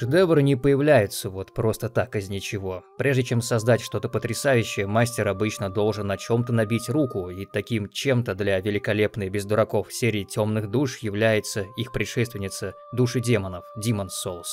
Шедевры не появляются вот просто так из ничего. Прежде чем создать что-то потрясающее, мастер обычно должен на чем-то набить руку, и таким чем-то для великолепной без дураков серии «Темных душ» является их предшественница «Души демонов» Demon Souls.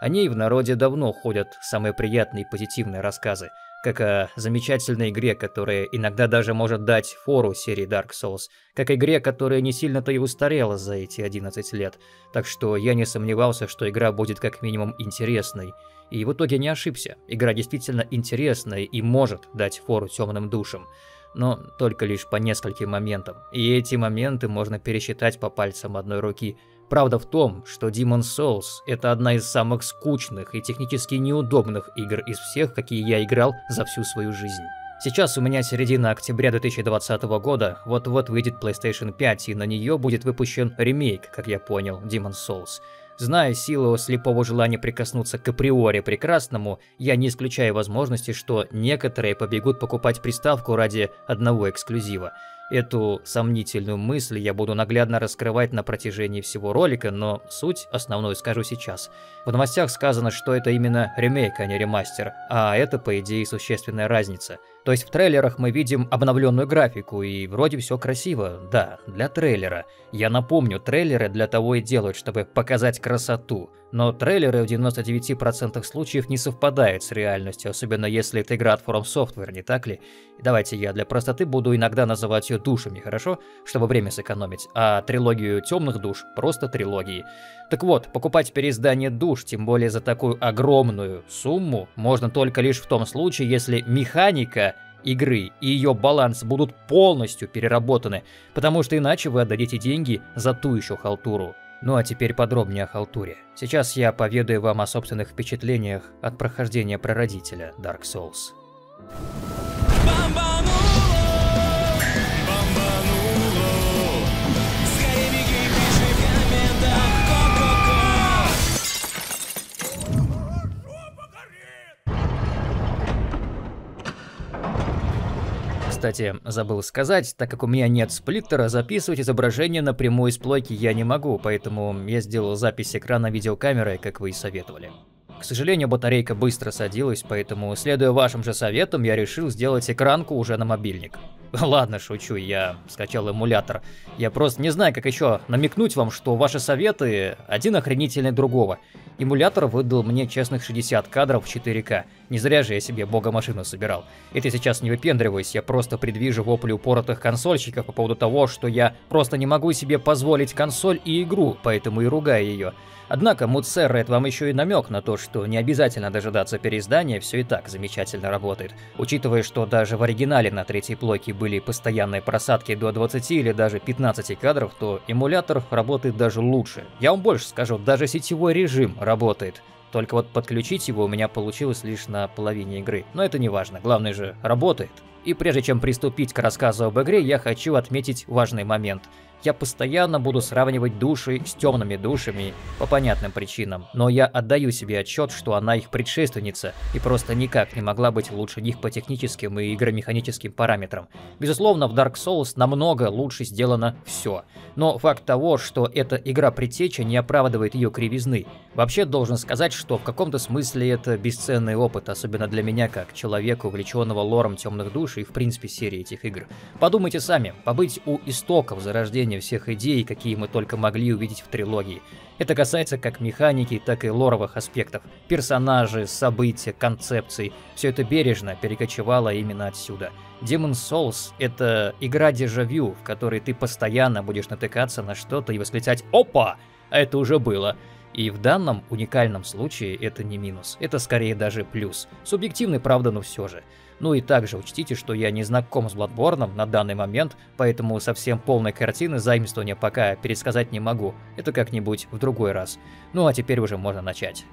О ней в народе давно ходят самые приятные и позитивные рассказы, как о замечательной игре, которая иногда даже может дать фору серии Dark Souls, как игре, которая не сильно-то и устарела за эти 11 лет, так что я не сомневался, что игра будет как минимум интересной. И в итоге не ошибся, игра действительно интересная и может дать фору темным душам, но только лишь по нескольким моментам, и эти моменты можно пересчитать по пальцам одной руки. Правда в том, что Demon's Souls — это одна из самых скучных и технически неудобных игр из всех, какие я играл за всю свою жизнь. Сейчас у меня середина октября 2020 года, вот-вот выйдет PlayStation 5, и на нее будет выпущен ремейк, как я понял, Demon's Souls. Зная силу слепого желания прикоснуться к априори прекрасному, я не исключаю возможности, что некоторые побегут покупать приставку ради одного эксклюзива. Эту сомнительную мысль я буду наглядно раскрывать на протяжении всего ролика, но суть основную скажу сейчас. В новостях сказано, что это именно ремейк, а не ремастер, а это, по идее, существенная разница. То есть в трейлерах мы видим обновленную графику, и вроде все красиво, да, для трейлера. Я напомню, трейлеры для того и делают, чтобы показать красоту. Но трейлеры в 99% случаев не совпадают с реальностью, особенно если это игра от From Software, не так ли? Давайте я для простоты буду иногда называть ее душами, хорошо? Чтобы время сэкономить, а трилогию темных душ просто трилогии. Так вот, покупать переиздание душ, тем более за такую огромную сумму, можно только лишь в том случае, если механика игры и ее баланс будут полностью переработаны, потому что иначе вы отдадите деньги за ту еще халтуру. Ну а теперь подробнее о халтуре. Сейчас я поведаю вам о собственных впечатлениях от прохождения прародителя Dark Souls. Кстати, забыл сказать, так как у меня нет сплиттера, записывать изображение напрямую из плойки я не могу, поэтому я сделал запись экрана видеокамерой, как вы и советовали. К сожалению, батарейка быстро садилась, поэтому, следуя вашим же советам, я решил сделать экранку уже на мобильник. Ладно, шучу, я скачал эмулятор. Я просто не знаю, как еще намекнуть вам, что ваши советы один охренительнее другого. Эмулятор выдал мне честных 60 кадров в 4К. Не зря же я себе бога-машину собирал. Это сейчас не выпендриваюсь, я просто предвижу вопли упоротых консольщиков по поводу того, что я просто не могу себе позволить консоль и игру, поэтому и ругаю ее. Однако мудсеррает вам еще и намек на то, что не обязательно дожидаться переиздания, все и так замечательно работает. Учитывая, что даже в оригинале на третьей плойке были постоянные просадки до 20 или даже 15 кадров, то эмулятор работает даже лучше. Я вам больше скажу, даже сетевой режим работает. Только вот подключить его у меня получилось лишь на половине игры. Но это не важно, главное же работает. И прежде чем приступить к рассказу об игре, я хочу отметить важный момент. Я постоянно буду сравнивать души с темными душами по понятным причинам, но я отдаю себе отчет, что она их предшественница и просто никак не могла быть лучше них по техническим и игромеханическим параметрам. Безусловно, в Dark Souls намного лучше сделано все, но факт того, что эта игра предтеча, не оправдывает ее кривизны. Вообще, должен сказать, что в каком-то смысле это бесценный опыт, особенно для меня как человека, увлеченного лором темных душ и в принципе серии этих игр. Подумайте сами, побыть у истоков зарождения всех идей, какие мы только могли увидеть в трилогии. Это касается как механики, так и лоровых аспектов. Персонажи, события, концепции. Все это бережно перекочевало именно отсюда. Demon's Souls — это игра дежавю, в которой ты постоянно будешь натыкаться на что-то и восклицать «Опа! А это уже было!». И в данном уникальном случае это не минус, это скорее даже плюс. Субъективный, правда, но все же. Ну и также учтите, что я не знаком с Bloodborne на данный момент, поэтому совсем полной картины заимствования пока пересказать не могу, это как-нибудь в другой раз. Ну а теперь уже можно начать.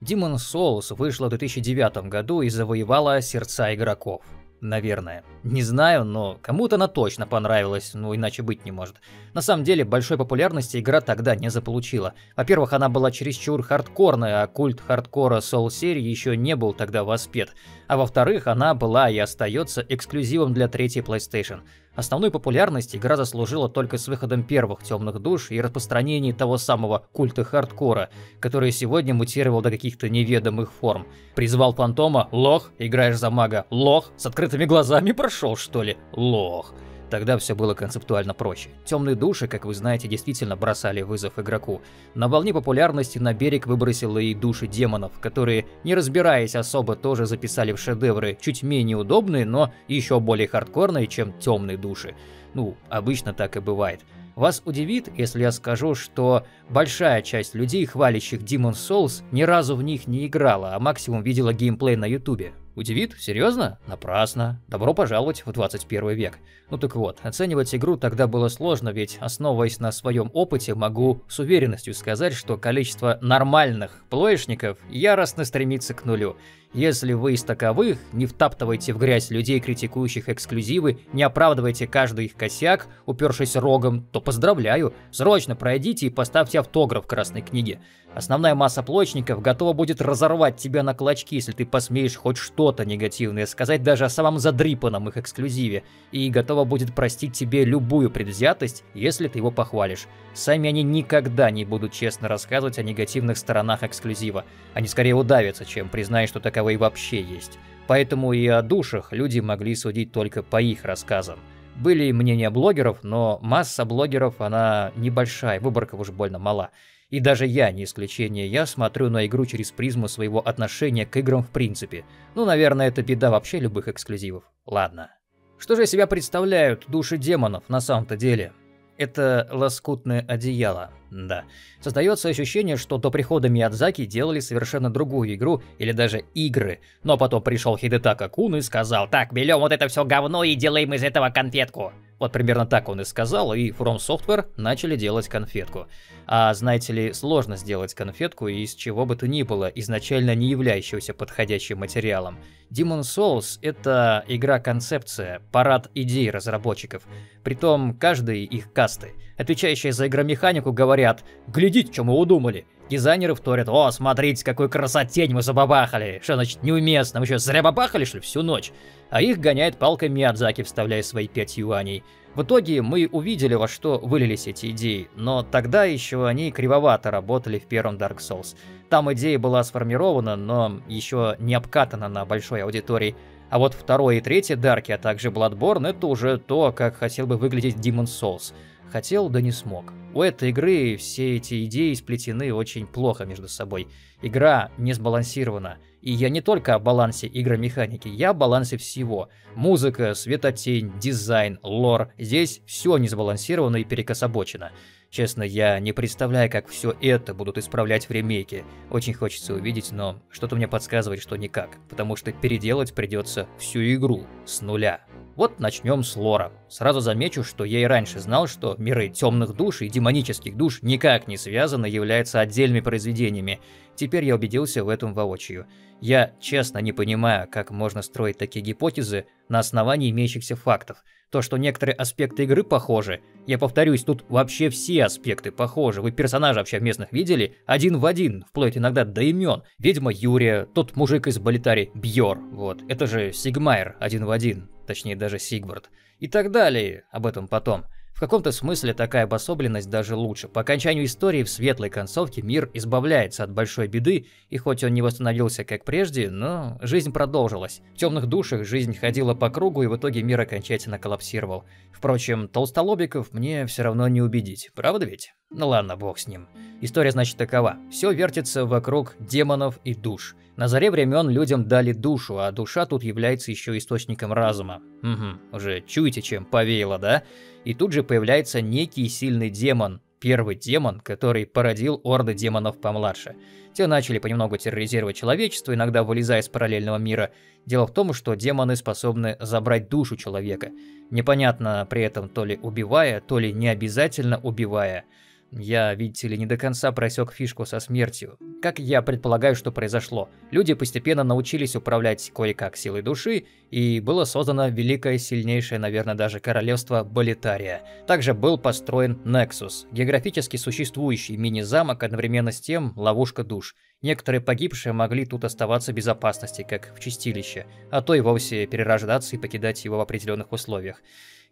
Demon's Souls вышла в 2009 году и завоевала сердца игроков. Наверное. Не знаю, но кому-то она точно понравилась, ну иначе быть не может. На самом деле, большой популярности игра тогда не заполучила. Во-первых, она была чересчур хардкорная, а культ хардкора Soul серии еще не был тогда воспет. а во-вторых, она была и остается эксклюзивом для третьей PlayStation. Основной популярность игра заслужила только с выходом первых «Темных душ» и распространением того самого культа хардкора, который сегодня мутировал до каких-то неведомых форм. Призвал фантома — лох, играешь за мага — лох, с открытыми глазами прошел, что ли — лох. Тогда все было концептуально проще. «Темные души», как вы знаете, действительно бросали вызов игроку. На волне популярности на берег выбросило и души демонов, которые, не разбираясь особо, тоже записали в шедевры чуть менее удобные, но еще более хардкорные, чем «Темные души». Ну, обычно так и бывает. Вас удивит, если я скажу, что большая часть людей, хвалящих Demon's Souls, ни разу в них не играла, а максимум видела геймплей на ютубе. Удивит? Серьезно? Напрасно. Добро пожаловать в 21 век. Ну так вот, оценивать игру тогда было сложно, ведь, основываясь на своем опыте, могу с уверенностью сказать, что количество нормальных плоечников яростно стремится к нулю. Если вы из таковых, не втаптывайте в грязь людей, критикующих эксклюзивы, не оправдывайте каждый их косяк, упершись рогом, то поздравляю, срочно пройдите и поставьте автограф Красной книги. Основная масса плоечников готова будет разорвать тебя на клочки, если ты посмеешь хоть что-то негативное сказать даже о самом задрипанном их эксклюзиве, и готова будет простить тебе любую предвзятость, если ты его похвалишь. Сами они никогда не будут честно рассказывать о негативных сторонах эксклюзива. Они скорее удавятся, чем признают, что таковые и вообще есть. Поэтому и о душах люди могли судить только по их рассказам. Были мнения блогеров, но масса блогеров, она небольшая, выборка уж больно мала. И даже я не исключение, я смотрю на игру через призму своего отношения к играм в принципе. Ну, наверное, это беда вообще любых эксклюзивов. Ладно. Что же из себя представляют души демонов на самом-то деле? Это лоскутное одеяло, да. Создается ощущение, что до прихода Миядзаки делали совершенно другую игру или даже игры. Но потом пришел Хидетака Кун и сказал: «Так, берем вот это все говно и делаем из этого конфетку». Вот примерно так он и сказал, и From Software начали делать конфетку. А знаете ли, сложно сделать конфетку из чего бы то ни было, изначально не являющегося подходящим материалом. Demon's Souls — это игра-концепция, парад идей разработчиков. Притом каждой их касты. Отвечающие за игромеханику говорят: «Глядите, что мы удумали». Дизайнеры вторят: «О, смотрите, какую красотень мы забабахали! Что значит неуместно? Мы что, зря бабахали, что ли, всю ночь?» А их гоняет палка Миядзаки, вставляя свои 5 юаней. В итоге мы увидели, во что вылились эти идеи, но тогда еще они кривовато работали в первом Dark Souls. Там идея была сформирована, но еще не обкатана на большой аудитории. А вот второй и третий Дарки, а также Bloodborne — это уже то, как хотел бы выглядеть Demon's Souls. Хотел, да не смог. У этой игры все эти идеи сплетены очень плохо между собой. Игра не сбалансирована. И я не только о балансе игромеханики, я о балансе всего. Музыка, светотень, дизайн, лор. Здесь все не сбалансировано и перекособочено. Честно, я не представляю, как все это будут исправлять в ремейке. Очень хочется увидеть, но что-то мне подсказывает, что никак. Потому что переделать придется всю игру с нуля. Вот начнем с лора. Сразу замечу, что я и раньше знал, что миры темных душ и демонических душ никак не связаны, являются отдельными произведениями. Теперь я убедился в этом воочию. Я честно не понимаю, как можно строить такие гипотезы на основании имеющихся фактов. То, что некоторые аспекты игры похожи. Я повторюсь, тут вообще все аспекты похожи. Вы персонажа вообще местных видели? Один в один, вплоть иногда до имен. Ведьма Юрия, тот мужик из Болитари Бьор. Вот, это же Сигмайр один в один. Точнее, даже Сигвард. И так далее, об этом потом. В каком-то смысле такая обособленность даже лучше. По окончанию истории в светлой концовке мир избавляется от большой беды, и хоть он не восстановился как прежде, но жизнь продолжилась. В темных душах жизнь ходила по кругу, и в итоге мир окончательно коллапсировал. Впрочем, толстолобиков мне все равно не убедить, правда ведь? Ну ладно, бог с ним. История, значит, такова. Все вертится вокруг демонов и душ. На заре времен людям дали душу, а душа тут является еще источником разума. Угу, уже чуете, чем повеяло, да? И тут же появляется некий сильный демон, первый демон, который породил орды демонов помладше. Те начали понемногу терроризировать человечество, иногда вылезая из параллельного мира. Дело в том, что демоны способны забрать душу человека. Непонятно при этом, то ли убивая, то ли не обязательно убивая. Я, видите ли, не до конца просек фишку со смертью. Как я предполагаю, что произошло, люди постепенно научились управлять кое-как силой души, и было создано великое, сильнейшее, наверное, даже королевство Болитария. Также был построен Нексус, географически существующий мини-замок, одновременно с тем ловушка душ. Некоторые погибшие могли тут оставаться в безопасности, как в чистилище, а то и вовсе перерождаться и покидать его в определенных условиях.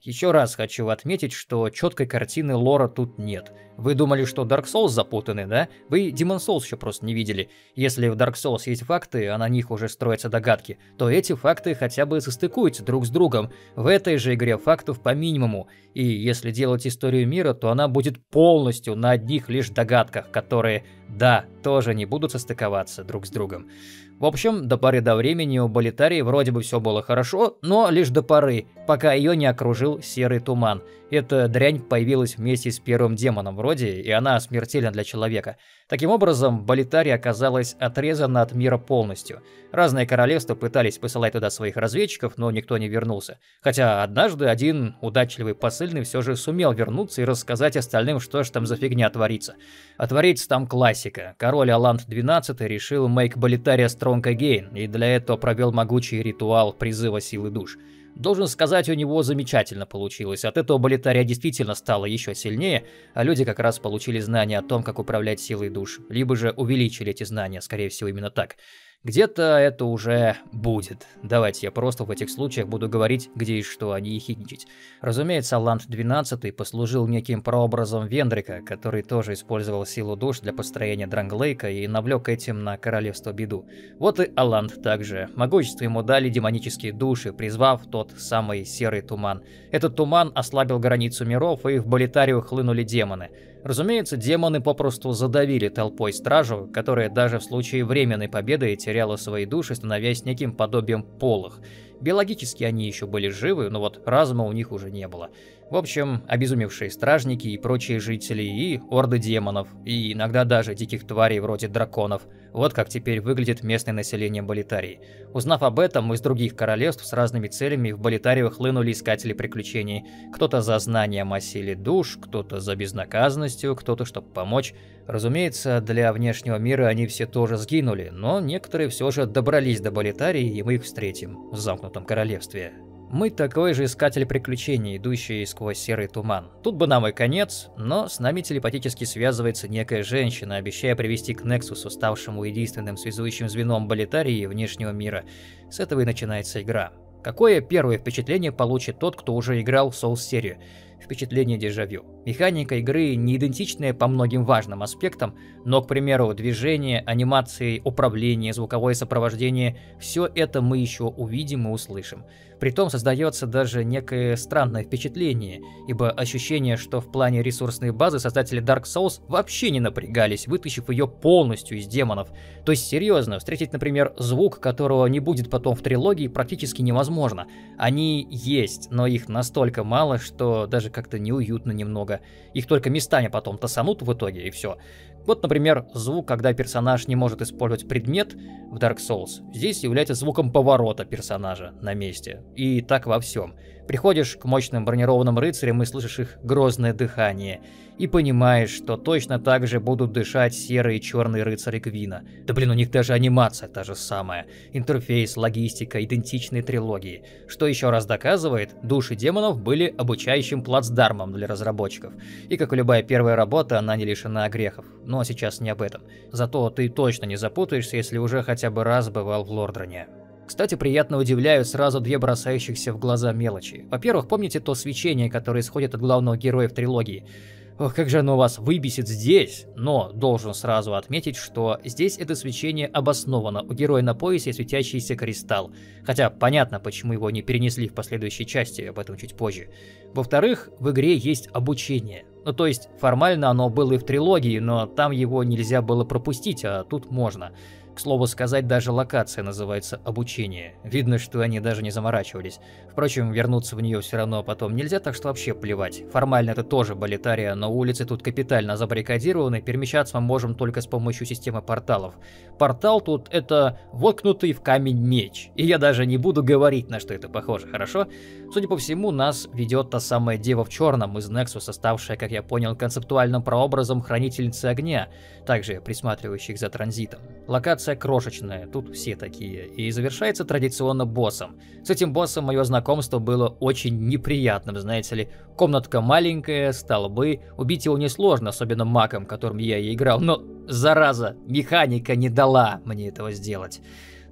Еще раз хочу отметить, что четкой картины лора тут нет. Вы думали, что Dark Souls запутаны, да? Вы Demon Souls еще просто не видели. Если в Dark Souls есть факты, а на них уже строятся догадки, то эти факты хотя бы состыкуются друг с другом. В этой же игре фактов по минимуму. И если делать историю мира, то она будет полностью на одних лишь догадках, которые, да, тоже не будут состыковаться друг с другом. В общем, до поры до времени у Болитарии вроде бы все было хорошо, но лишь до поры, пока ее не окружил серый туман. Эта дрянь появилась вместе с первым демоном вроде, и она смертельна для человека. Таким образом, Болитария оказалась отрезана от мира полностью. Разные королевства пытались посылать туда своих разведчиков, но никто не вернулся. Хотя однажды один удачливый посыльный все же сумел вернуться и рассказать остальным, что же там за фигня творится. А творится там классика. Король Аланд XII решил make Болитария strong again, и для этого провел могучий ритуал призыва силы душ. Должен сказать, у него замечательно получилось. От этого Болитария действительно стала еще сильнее, а люди как раз получили знания о том, как управлять силой душ, либо же увеличили эти знания, скорее всего, именно так. Где-то это уже будет. Давайте я просто в этих случаях буду говорить, где и что, а не ехидничать. Разумеется, Аланд XII послужил неким прообразом Вендрика, который тоже использовал силу душ для построения Дранглейка и навлек этим на королевство беду. Вот и Аланд также. Могущество ему дали демонические души, призвав тот самый серый туман. Этот туман ослабил границу миров, и в Болитарию хлынули демоны. Разумеется, демоны попросту задавили толпой стражу, которая даже в случае временной победы теряла свои души, становясь неким подобием полых. Биологически они еще были живы, но вот разума у них уже не было. В общем, обезумевшие стражники и прочие жители, и орды демонов, и иногда даже диких тварей вроде драконов. Вот как теперь выглядит местное население Болитарии. Узнав об этом, из других королевств с разными целями в Болитарию хлынули искатели приключений. Кто-то за знанием о силе душ, кто-то за безнаказанностью, кто-то чтобы помочь. Разумеется, для внешнего мира они все тоже сгинули, но некоторые все же добрались до Болитарии, и мы их встретим в замкнутом королевстве. Мы такой же искатель приключений, идущий сквозь серый туман. Тут бы нам и конец, но с нами телепатически связывается некая женщина, обещая привести к Нексусу, ставшему единственным связующим звеном Болитарии и внешнего мира. С этого и начинается игра. Какое первое впечатление получит тот, кто уже играл в Souls-серию? Впечатление дежавю. Механика игры не идентичная по многим важным аспектам, но, к примеру, движение, анимации, управление, звуковое сопровождение – все это мы еще увидим и услышим. Притом создается даже некое странное впечатление, ибо ощущение, что в плане ресурсной базы создатели Dark Souls вообще не напрягались, вытащив ее полностью из демонов. То есть, серьезно, встретить, например, звук, которого не будет потом в трилогии, практически невозможно. Они есть, но их настолько мало, что даже как-то неуютно немного. Их только местами потом тасанут в итоге, и все. Вот, например, звук, когда персонаж не может использовать предмет в Dark Souls, здесь является звуком поворота персонажа на месте. И так во всем. Приходишь к мощным бронированным рыцарям и слышишь их грозное дыхание. И понимаешь, что точно так же будут дышать серые и черные рыцари Квина. Да блин, у них даже анимация та же самая. Интерфейс, логистика, идентичные трилогии. Что еще раз доказывает, души демонов были обучающим плацдармом для разработчиков. И как и любая первая работа, она не лишена грехов. Но сейчас не об этом. Зато ты точно не запутаешься, если уже хотя бы раз бывал в Лордроне. Кстати, приятно удивляют сразу две бросающихся в глаза мелочи. Во-первых, помните то свечение, которое исходит от главного героя в трилогии? Ох, как же оно вас выбесит здесь! Но должен сразу отметить, что здесь это свечение обосновано. У героя на поясе светящийся кристалл. Хотя понятно, почему его не перенесли в последующей части, об этом чуть позже. Во-вторых, в игре есть обучение. Ну то есть формально оно было и в трилогии, но там его нельзя было пропустить, а тут можно. К слову сказать, даже локация называется «Обучение». Видно, что они даже не заморачивались. Впрочем, вернуться в нее все равно потом нельзя, так что вообще плевать. Формально это тоже Болитария, но улицы тут капитально забаррикадированы, перемещаться мы можем только с помощью системы порталов. Портал тут — это воткнутый в камень меч. И я даже не буду говорить, на что это похоже, хорошо? Судя по всему, нас ведет та самая Дева в Черном из Нексуса, ставшая, как я понял, концептуальным прообразом Хранительницы Огня, также присматривающих за транзитом. Локация крошечная, тут все такие, и завершается традиционно боссом. С этим боссом мое знакомство было очень неприятным, знаете ли. Комнатка маленькая, столбы, убить его несложно, особенно маком, которым я и играл, но, зараза, механика не дала мне этого сделать.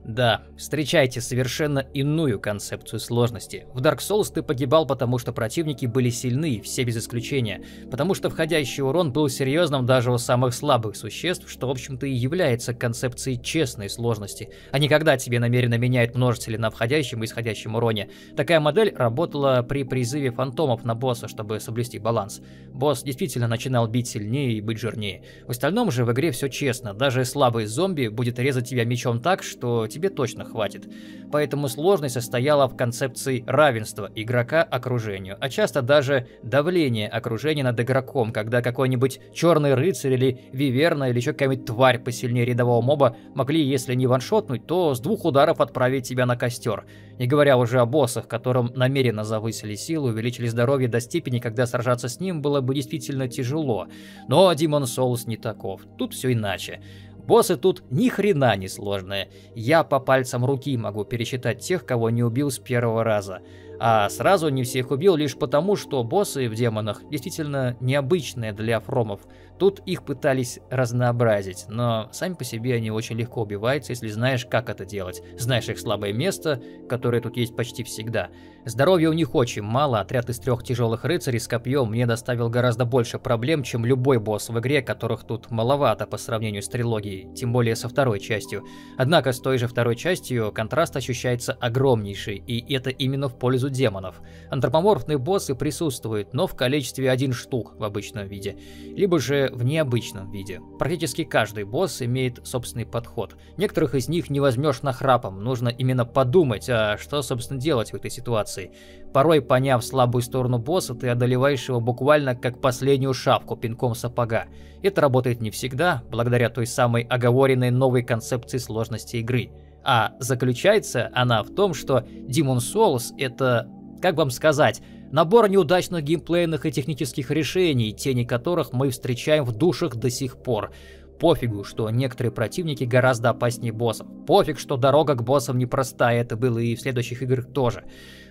Да, встречайте совершенно иную концепцию сложности. В Dark Souls ты погибал, потому что противники были сильны, все без исключения, потому что входящий урон был серьезным даже у самых слабых существ, что, в общем-то, и является концепцией честной сложности, а не когда тебе намеренно меняют множители на входящем и исходящем уроне. Такая модель работала при призыве фантомов на босса, чтобы соблюсти баланс. Босс действительно начинал бить сильнее и быть жирнее. В остальном же в игре все честно, даже слабый зомби будет резать тебя мечом так, что тебе точно хватит. Поэтому сложность состояла в концепции равенства игрока окружению, а часто даже давление окружения над игроком, когда какой-нибудь черный рыцарь или виверна или еще какая-нибудь тварь посильнее рядового моба могли, если не ваншотнуть, то с двух ударов отправить тебя на костер. Не говоря уже о боссах, которым намеренно завысили силу, увеличили здоровье до степени, когда сражаться с ним было бы действительно тяжело. Но Demon's Souls не таков, тут все иначе. Боссы тут ни хрена не сложные. Я по пальцам руки могу пересчитать тех, кого не убил с первого раза. А сразу не всех убил лишь потому, что боссы в демонах действительно необычные для фромов. Тут их пытались разнообразить, но сами по себе они очень легко убиваются, если знаешь, как это делать. Знаешь их слабое место, которое тут есть почти всегда. Здоровья у них очень мало, отряд из 3 тяжелых рыцарей с копьем мне доставил гораздо больше проблем, чем любой босс в игре, которых тут маловато по сравнению с трилогией, тем более со второй частью. Однако с той же второй частью контраст ощущается огромнейший, и это именно в пользу демонов. Антропоморфные боссы присутствуют, но в количестве 1 штук в обычном виде, либо же в необычном виде. Практически каждый босс имеет собственный подход. Некоторых из них не возьмешь нахрапом, нужно именно подумать, а что, собственно, делать в этой ситуации. Порой, поняв слабую сторону босса, ты одолеваешь его буквально как последнюю шапку пинком сапога. Это работает не всегда, благодаря той самой оговоренной новой концепции сложности игры. А заключается она в том, что Demon's Souls — это, как вам сказать, набор неудачных геймплейных и технических решений, тени которых мы встречаем в душах до сих пор. Пофигу, что некоторые противники гораздо опаснее боссов. Пофиг, что дорога к боссам непростая, это было и в следующих играх тоже.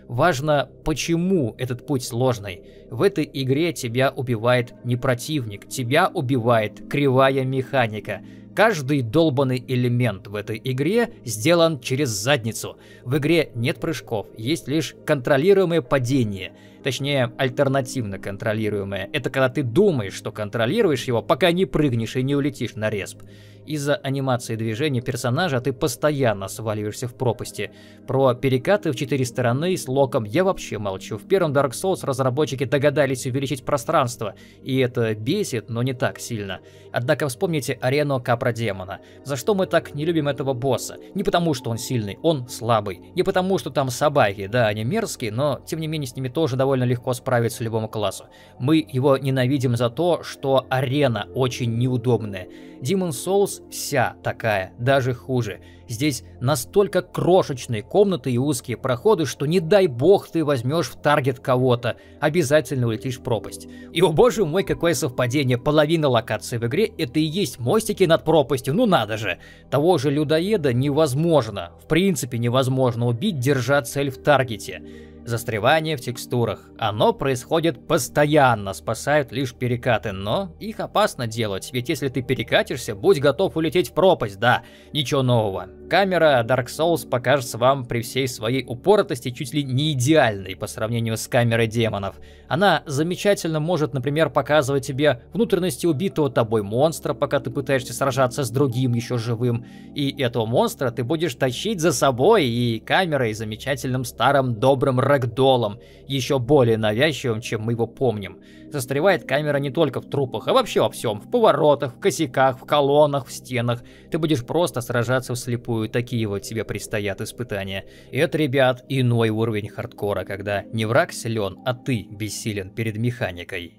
Важно, почему этот путь сложный. В этой игре тебя убивает не противник, тебя убивает кривая механика. Каждый долбанный элемент в этой игре сделан через задницу. В игре нет прыжков, есть лишь контролируемое падение. Точнее, альтернативно контролируемое. Это когда ты думаешь, что контролируешь его, пока не прыгнешь и не улетишь на респ. Из-за анимации движения персонажа ты постоянно сваливаешься в пропасти. Про перекаты в 4 стороны с локом я вообще молчу. В первом Dark Souls разработчики догадались увеличить пространство, и это бесит, но не так сильно. Однако вспомните арену Капродемона. За что мы так не любим этого босса? Не потому, что он сильный, он слабый. Не потому, что там собаки, да, они мерзкие, но тем не менее с ними тоже довольно легко справиться любому классу. Мы его ненавидим за то, что арена очень неудобная. Demon's Souls вся такая, даже хуже. Здесь настолько крошечные комнаты и узкие проходы, что не дай бог ты возьмешь в таргет кого-то, обязательно улетишь в пропасть. И, о боже мой, какое совпадение, половина локаций в игре — это и есть мостики над пропастью, ну надо же. Того же людоеда невозможно, в принципе невозможно убить, держа цель в таргете. Застревание в текстурах. Оно происходит постоянно, спасают лишь перекаты, но их опасно делать, ведь если ты перекатишься, будь готов улететь в пропасть, да, ничего нового. Камера Dark Souls покажется вам при всей своей упоротости чуть ли не идеальной по сравнению с камерой демонов. Она замечательно может, например, показывать тебе внутренности убитого тобой монстра, пока ты пытаешься сражаться с другим еще живым, и этого монстра ты будешь тащить за собой, и камерой замечательным старым добрым рэгдолом, еще более навязчивым, чем мы его помним. Застревает камера не только в трупах, а вообще во всем. В поворотах, в косяках, в колоннах, в стенах. Ты будешь просто сражаться вслепую. Такие вот тебе предстоят испытания. И это, ребят, иной уровень хардкора, когда не враг силен, а ты бессилен перед механикой.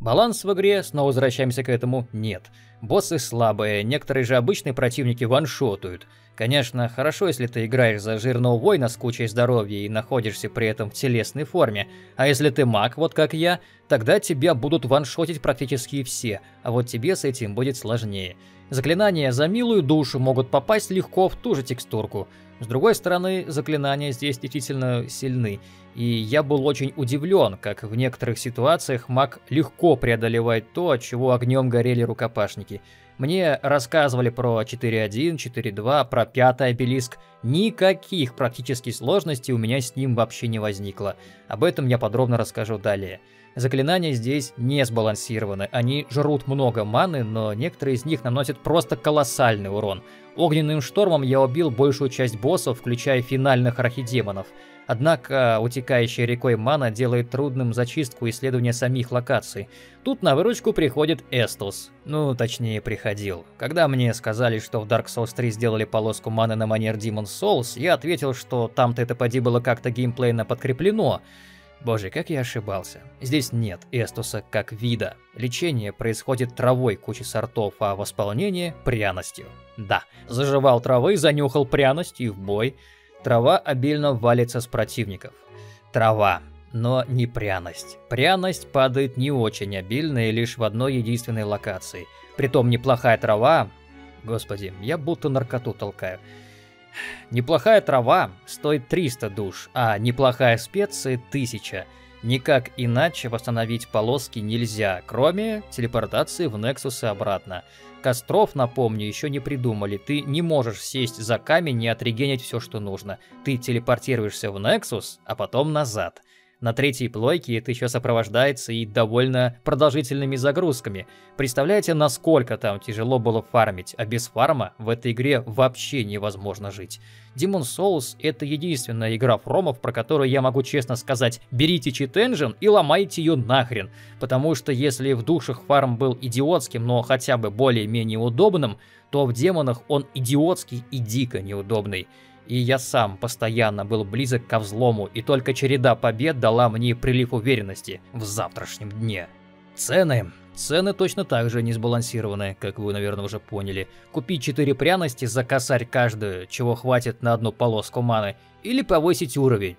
Баланс в игре, снова возвращаемся к этому, нет. Боссы слабые, некоторые же обычные противники ваншотают. Конечно, хорошо, если ты играешь за жирного воина с кучей здоровья и находишься при этом в телесной форме. А если ты маг, вот как я, тогда тебя будут ваншотить практически все, а вот тебе с этим будет сложнее. Заклинания за милую душу могут попасть легко в ту же текстурку. С другой стороны, заклинания здесь действительно сильны, и я был очень удивлен, как в некоторых ситуациях маг легко преодолевает то, от чего огнем горели рукопашники. Мне рассказывали про 4.1, 4.2, про 5-й обелиск. Никаких практически сложностей у меня с ним вообще не возникло. Об этом я подробно расскажу далее. Заклинания здесь не сбалансированы. Они жрут много маны, но некоторые из них наносят просто колоссальный урон. Огненным штормом я убил большую часть боссов, включая финальных архидемонов. Однако утекающая рекой мана делает трудным зачистку и исследование самих локаций. Тут на выручку приходит Эстелс. Ну, точнее, приходил. Когда мне сказали, что в Dark Souls 3 сделали полоску маны на манер Demon's Souls, я ответил, что там-то это поди было как-то геймплейно подкреплено. Боже, как я ошибался. Здесь нет Эстуса как вида. Лечение происходит травой кучи сортов, а восполнение – пряностью. Да, заживал травы, занюхал пряность и в бой. Трава обильно валится с противников. Трава, но не пряность. Пряность падает не очень обильно и лишь в одной единственной локации. Притом неплохая трава... Господи, я будто наркоту толкаю. Неплохая трава стоит 300 душ, а неплохая специя 1000. Никак иначе восстановить полоски нельзя, кроме телепортации в Нексус и обратно. Костров, напомню, еще не придумали. Ты не можешь сесть за камень и отрегенить все, что нужно. Ты телепортируешься в Нексус, а потом назад. На третьей плойке это еще сопровождается и довольно продолжительными загрузками. Представляете, насколько там тяжело было фармить, а без фарма в этой игре вообще невозможно жить. Demon's Souls — это единственная игра фромов, про которую я могу честно сказать: берите чит-энджин и ломайте ее нахрен. Потому что если в душах фарм был идиотским, но хотя бы более-менее удобным, то в демонах он идиотский и дико неудобный. И я сам постоянно был близок ко взлому, и только череда побед дала мне прилив уверенности в завтрашнем дне. Цены. Цены точно так же не сбалансированы, как вы, наверное, уже поняли. Купить 4 пряности за косарь каждую, чего хватит на одну полоску маны, или повысить уровень.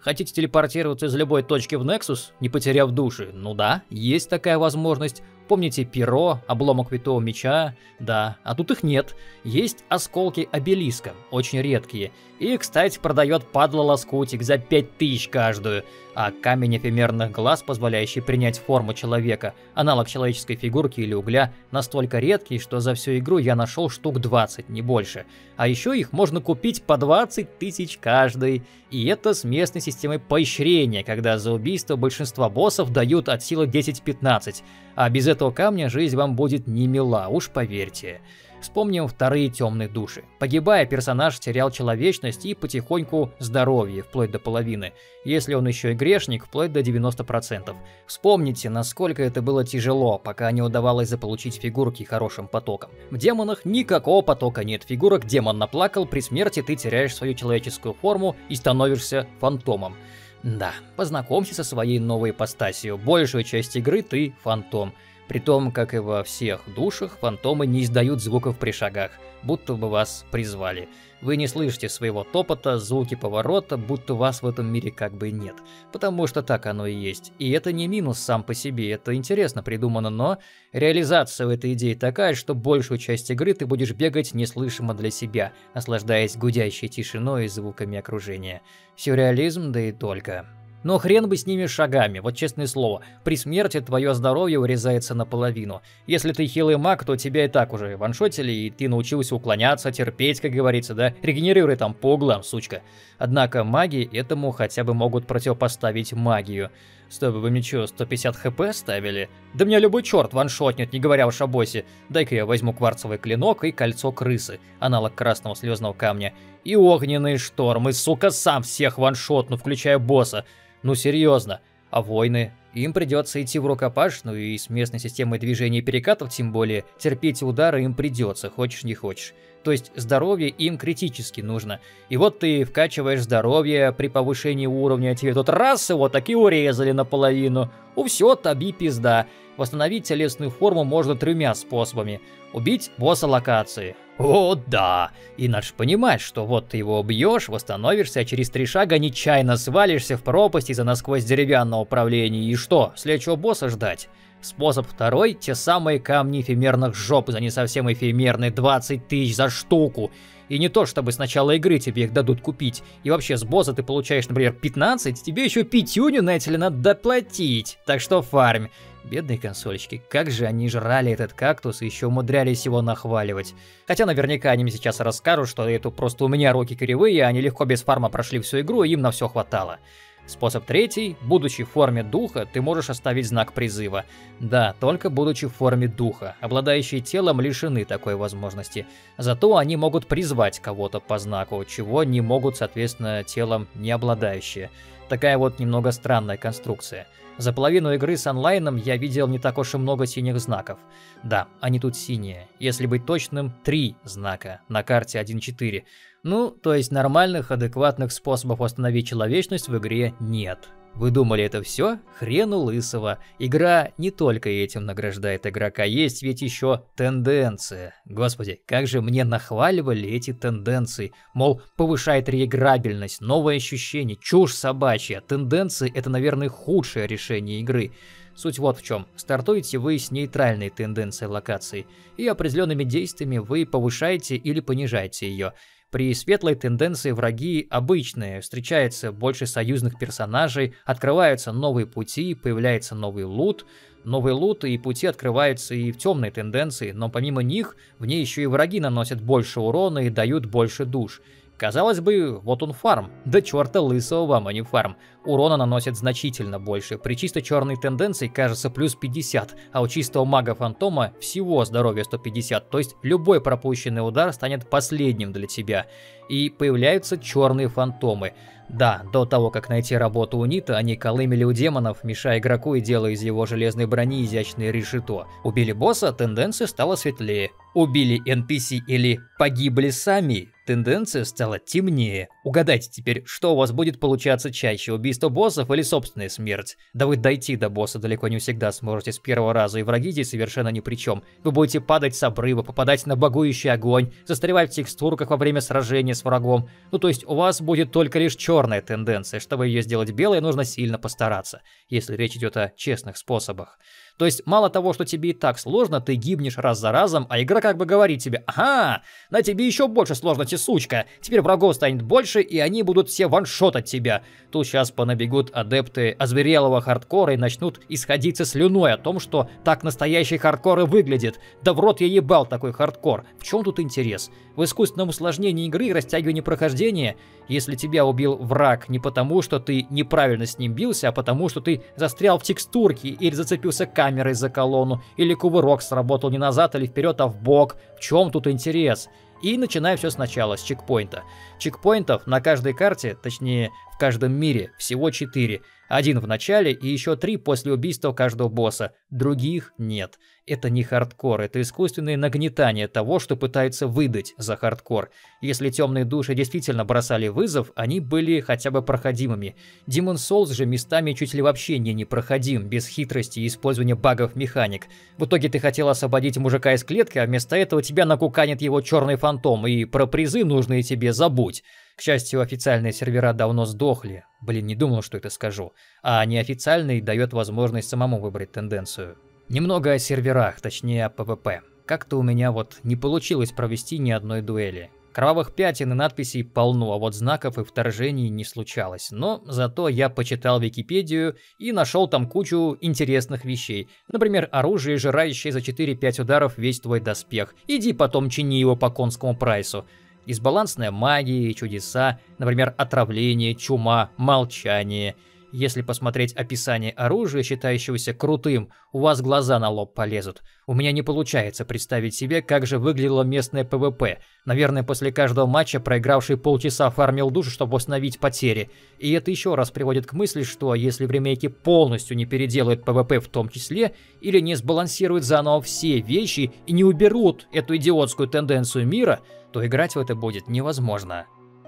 Хотите телепортироваться из любой точки в Nexus, не потеряв души? Ну да, есть такая возможность. Помните перо, обломок витого меча? Да, а тут их нет. Есть осколки обелиска, очень редкие. И, кстати, продает падла лоскутик за 5000 каждую. А камень эфемерных глаз, позволяющий принять форму человека, аналог человеческой фигурки или угля, настолько редкий, что за всю игру я нашел штук 20, не больше. А еще их можно купить по 20000 каждый. И это с местной системой поощрения, когда за убийство большинства боссов дают от силы 10-15. А без этого камня жизнь вам будет не мила, уж поверьте. Вспомним вторые темные души. Погибая, персонаж терял человечность и потихоньку здоровье, вплоть до половины. Если он еще и грешник, вплоть до 90%. Вспомните, насколько это было тяжело, пока не удавалось заполучить фигурки хорошим потоком. В демонах никакого потока нет фигурок, демон наплакал, при смерти ты теряешь свою человеческую форму и становишься фантомом. Да, познакомься со своей новой ипостасью, большую часть игры ты фантом. Притом, как и во всех душах, фантомы не издают звуков при шагах, будто бы вас призвали. Вы не слышите своего топота, звуки поворота, будто вас в этом мире как бы нет. Потому что так оно и есть. И это не минус сам по себе, это интересно придумано, но реализация у этой идеи такая, что большую часть игры ты будешь бегать неслышимо для себя, наслаждаясь гудящей тишиной и звуками окружения. Сюрреализм, да и только. Но хрен бы с ними шагами, вот честное слово. При смерти твое здоровье урезается наполовину. Если ты хилый маг, то тебя и так уже ваншотили, и ты научился уклоняться, терпеть, как говорится, да? Регенерируй там по углам, сучка. Однако маги этому хотя бы могут противопоставить магию. Чтобы вы мечу 150 хп ставили? Да меня любой черт ваншотнет, не говоря уж о боссе. Дай-ка я возьму кварцевый клинок и кольцо крысы, аналог красного слезного камня. И огненные штормы, сука, сам всех ваншотну, включая босса. Ну серьезно. А войны? Им придется идти в рукопашную, и с местной системой движения и перекатов тем более терпеть удары им придется, хочешь не хочешь. То есть здоровье им критически нужно. И вот ты вкачиваешь здоровье, при повышении уровня тебе тут раз его так и урезали наполовину. У все таби пизда. Восстановить телесную форму можно 3 способами. Убить босса локации. О да! И надо же понимать, что вот ты его убьешь, восстановишься, а через 3 шага нечаянно свалишься в пропасть из-за насквозь деревянного управления. И что, следующего босса ждать? Способ второй – те самые камни эфемерных жоп за не совсем эфемерные 20 тысяч за штуку. И не то, чтобы с начала игры тебе их дадут купить. И вообще с босса ты получаешь, например, 15, тебе еще 5-ню, знаете ли, надо доплатить. Так что фарм. Бедные консольщики, как же они жрали этот кактус и еще умудрялись его нахваливать. Хотя наверняка они мне сейчас расскажут, что это просто у меня руки кривые, они легко без фарма прошли всю игру, и им на все хватало. Способ третий. Будучи в форме духа, ты можешь оставить знак призыва. Да, только будучи в форме духа. Обладающие телом лишены такой возможности. Зато они могут призвать кого-то по знаку, чего не могут, соответственно, телом не обладающие. Такая вот немного странная конструкция. За половину игры с онлайном я видел не так уж и много синих знаков. Да, они тут синие. Если быть точным, 3 знака. На карте 1-4. Ну, то есть нормальных, адекватных способов восстановить человечность в игре нет. Вы думали это все? Хрену лысого. Игра не только этим награждает игрока, есть ведь еще тенденция. Господи, как же мне нахваливали эти тенденции. Мол, повышает реиграбельность, новые ощущения, чушь собачья. Тенденции — это, наверное, худшее решение игры. Суть вот в чем. Стартуете вы с нейтральной тенденцией локации, и определенными действиями вы повышаете или понижаете ее. При светлой тенденции враги обычные, встречается больше союзных персонажей, открываются новые пути, появляется новый лут. Новые луты и пути открываются и в темной тенденции, но помимо них, в ней еще и враги наносят больше урона и дают больше душ. Казалось бы, вот он фарм. Да черта лысого вам, а не фарм. Урона наносит значительно больше. При чисто черной тенденции кажется плюс 50, а у чистого мага-фантома всего здоровья 150, то есть любой пропущенный удар станет последним для тебя. И появляются черные фантомы. Да, до того, как найти работу у Нита, они колымели у демонов, мешая игроку и делая из его железной брони изящное решето. Убили босса, тенденция стала светлее. Убили NPC или погибли сами, тенденция стала темнее. Угадайте теперь, что у вас будет получаться чаще, убийство боссов или собственная смерть? Да вы дойти до босса далеко не всегда сможете с первого раза, и враги здесь совершенно ни при чем. Вы будете падать с обрыва, попадать на багующий огонь, застревать в текстурках во время сражения с врагом. Ну то есть у вас будет только лишь черная тенденция, чтобы ее сделать белой, нужно сильно постараться, если речь идет о честных способах. То есть мало того, что тебе и так сложно, ты гибнешь раз за разом, а игра как бы говорит тебе: ага, на тебе еще больше сложности, сучка, теперь врагов станет больше, и они будут все ваншотать тебя. Тут сейчас понабегут адепты озверелого хардкора и начнут исходиться слюной о том, что так настоящий хардкор и выглядит. Да в рот я ебал такой хардкор. В чем тут интерес? В искусственном усложнении игры и растягивании прохождения, если тебя убил враг не потому, что ты неправильно с ним бился, а потому, что ты застрял в текстурке или зацепился камерой за колонну, или кувырок сработал не назад или вперед, а вбок. В чем тут интерес? И начинаем все сначала, с чекпоинта. Чекпоинтов на каждой карте, точнее в каждом мире, всего 4. 1 в начале и еще 3 после убийства каждого босса. Других нет. Это не хардкор, это искусственное нагнетание того, что пытаются выдать за хардкор. Если темные души действительно бросали вызов, они были хотя бы проходимыми. Demon's Souls же местами чуть ли вообще не непроходим, без хитрости и использования багов механик. В итоге ты хотел освободить мужика из клетки, а вместо этого тебя накуканит его черный фантом, и про призы нужные тебе забудь. К счастью, официальные сервера давно сдохли. Блин, не думал, что это скажу. А неофициальный дает возможность самому выбрать тенденцию. Немного о серверах, точнее о PvP. Как-то у меня вот не получилось провести ни одной дуэли. Кровавых пятен и надписей полно, а вот знаков и вторжений не случалось. Но зато я почитал Википедию и нашел там кучу интересных вещей. Например, оружие, жирающее за 4-5 ударов весь твой доспех. Иди потом чини его по конскому прайсу. Избалансная магия и чудеса, например, отравление, чума, молчание. Если посмотреть описание оружия, считающегося крутым, у вас глаза на лоб полезут. У меня не получается представить себе, как же выглядело местное ПВП. Наверное, после каждого матча проигравший полчаса фармил душу, чтобы восстановить потери. И это еще раз приводит к мысли, что если в ремейке полностью не переделают ПВП в том числе, или не сбалансируют заново все вещи и не уберут эту идиотскую тенденцию мира, то играть в это будет невозможно.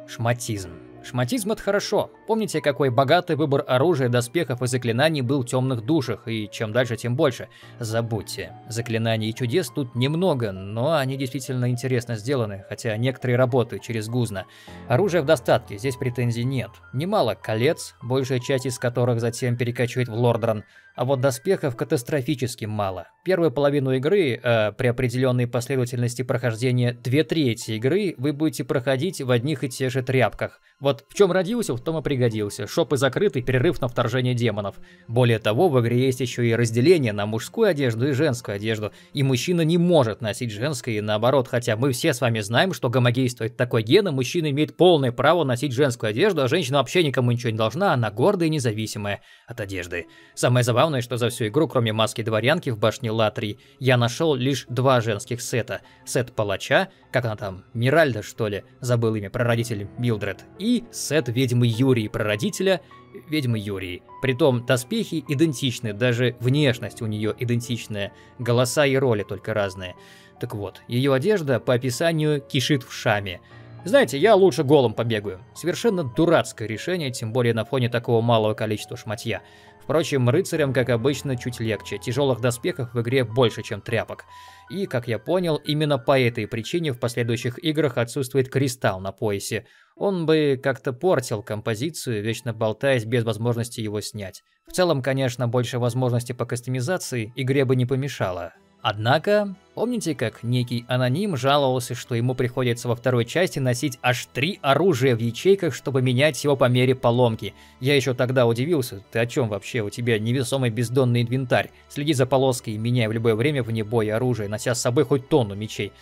Шматизм. Шматизм — это хорошо. Помните, какой богатый выбор оружия, доспехов и заклинаний был в Темных Душах, и чем дальше, тем больше. Забудьте. Заклинаний и чудес тут немного, но они действительно интересно сделаны, хотя некоторые работают через гузно. Оружия в достатке, здесь претензий нет. Немало колец, большая часть из которых затем перекачивает в Лордран, а вот доспехов катастрофически мало. Первую половину игры, при определенной последовательности прохождения 2/3 игры, вы будете проходить в одних и тех же тряпках. Вот в чем родился, в том и пригодился. Шопы закрыты, перерыв на вторжение демонов. Более того, в игре есть еще и разделение на мужскую одежду и женскую одежду. И мужчина не может носить женское и наоборот, хотя мы все с вами знаем, что гомогействует такой ген, и мужчина имеет полное право носить женскую одежду, а женщина вообще никому ничего не должна, она гордая и независимая от одежды. Самое забавное, что за всю игру, кроме маски дворянки в башне Латрии, я нашел лишь 2 женских сета. Сет палача, как она там, Миральда что ли, забыл имя, прародитель Милдред, и сет ведьмы Юрии, прародителя ведьмы Юрии. Притом доспехи идентичны, даже внешность у нее идентичная, голоса и роли только разные. Так вот, ее одежда по описанию кишит в шаме. Знаете, я лучше голым побегаю. Совершенно дурацкое решение, тем более на фоне такого малого количества шматья. Впрочем, рыцарям, как обычно, чуть легче. Тяжелых доспехов в игре больше, чем тряпок. И, как я понял, именно по этой причине в последующих играх отсутствует кристалл на поясе. Он бы как-то портил композицию, вечно болтаясь без возможности его снять. В целом, конечно, больше возможностей по кастомизации игре бы не помешало. Однако, помните, как некий аноним жаловался, что ему приходится во второй части носить аж 3 оружия в ячейках, чтобы менять его по мере поломки? Я еще тогда удивился, ты о чем вообще, у тебя невесомый бездонный инвентарь, следи за полоской и меняй в любое время вне боя оружие, нося с собой хоть тонну мечей.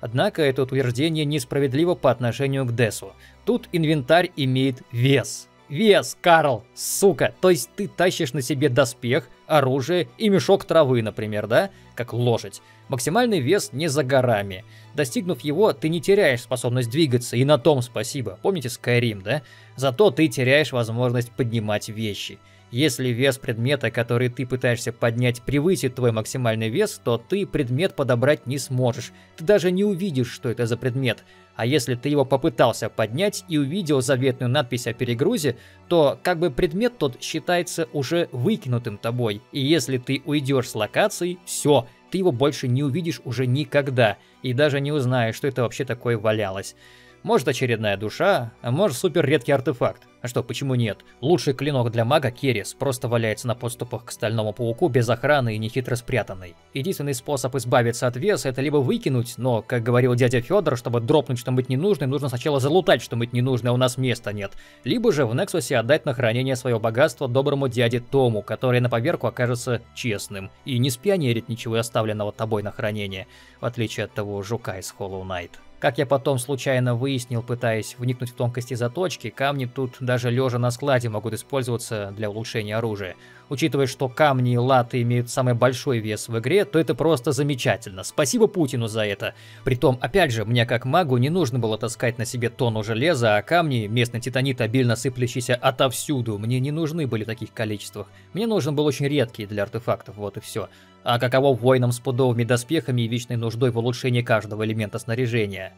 Однако это утверждение несправедливо по отношению к Десу. Тут инвентарь имеет вес. Вес, Карл, сука, то есть ты тащишь на себе доспех, оружие и мешок травы, например, да? Как лошадь. Максимальный вес не за горами. Достигнув его, ты не теряешь способность двигаться, и на том спасибо. Помните Skyrim, да? Зато ты теряешь возможность поднимать вещи. Если вес предмета, который ты пытаешься поднять, превысит твой максимальный вес, то ты предмет подобрать не сможешь. Ты даже не увидишь, что это за предмет. А если ты его попытался поднять и увидел заветную надпись о перегрузе, то как бы предмет тот считается уже выкинутым тобой. И если ты уйдешь с локации, все, ты его больше не увидишь уже никогда. И даже не узнаешь, что это вообще такое валялось. Может, очередная душа, а может, супер редкий артефакт. А что, почему нет? Лучший клинок для мага Керис просто валяется на подступах к Стальному Пауку без охраны и нехитро спрятанный. Единственный способ избавиться от веса — это либо выкинуть, но, как говорил дядя Федор, чтобы дропнуть что-нибудь ненужное, нужно сначала залутать что-нибудь ненужное, а у нас места нет. Либо же в Нексусе отдать на хранение свое богатство доброму дяде Тому, который на поверку окажется честным и не спионерит ничего оставленного тобой на хранение, в отличие от того жука из Hollow Knight. Как я потом случайно выяснил, пытаясь вникнуть в тонкости заточки, камни тут даже лежа на складе могут использоваться для улучшения оружия. Учитывая, что камни и латы имеют самый большой вес в игре, то это просто замечательно. Спасибо Путину за это. Притом, опять же, мне как магу не нужно было таскать на себе тонну железа, а камни, местный титанит, обильно сыплющийся отовсюду, мне не нужны были в таких количествах. Мне нужен был очень редкий для артефактов, вот и все. А каково воинам с пудовыми доспехами и вечной нуждой в улучшении каждого элемента снаряжения?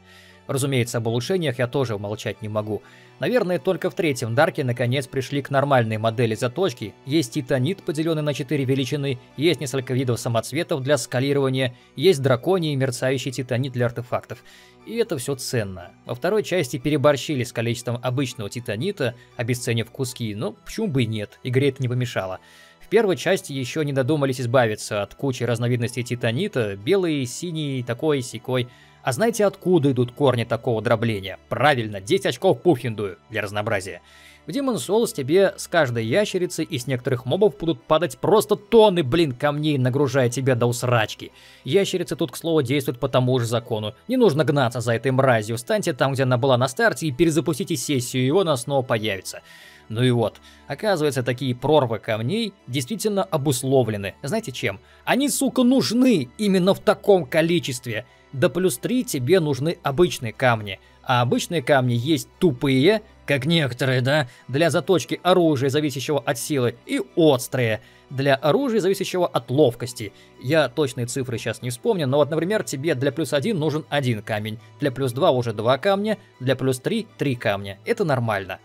Разумеется, об улучшениях я тоже умолчать не могу. Наверное, только в третьем дарке наконец пришли к нормальной модели заточки. Есть титанит, поделенный на 4 величины, есть несколько видов самоцветов для скалирования, есть драконий и мерцающий титанит для артефактов. И это все ценно. Во второй части переборщили с количеством обычного титанита, обесценив куски, но почему бы и нет, игре это не помешало. В первой части еще не додумались избавиться от кучи разновидностей титанита, белый, синий, такой, сякой. А знаете, откуда идут корни такого дробления? Правильно, 10 очков Пуффендую для разнообразия. В Demon's Souls тебе с каждой ящерицы и с некоторых мобов будут падать просто тонны, блин, камней, нагружая тебя до усрачки. Ящерицы тут, к слову, действуют по тому же закону. Не нужно гнаться за этой мразью, встаньте там, где она была на старте, и перезапустите сессию, и она снова появится. Ну и вот, оказывается, такие прорвы камней действительно обусловлены. Знаете чем? Они, сука, нужны именно в таком количестве. Да плюс 3 тебе нужны обычные камни. А обычные камни есть тупые, как некоторые, да, для заточки оружия, зависящего от силы, и острые, для оружия, зависящего от ловкости. Я точные цифры сейчас не вспомню, но вот, например, тебе для плюс 1 нужен 1 камень, для плюс 2 уже 2 камня, для плюс 3 – 3 камня. Это нормально.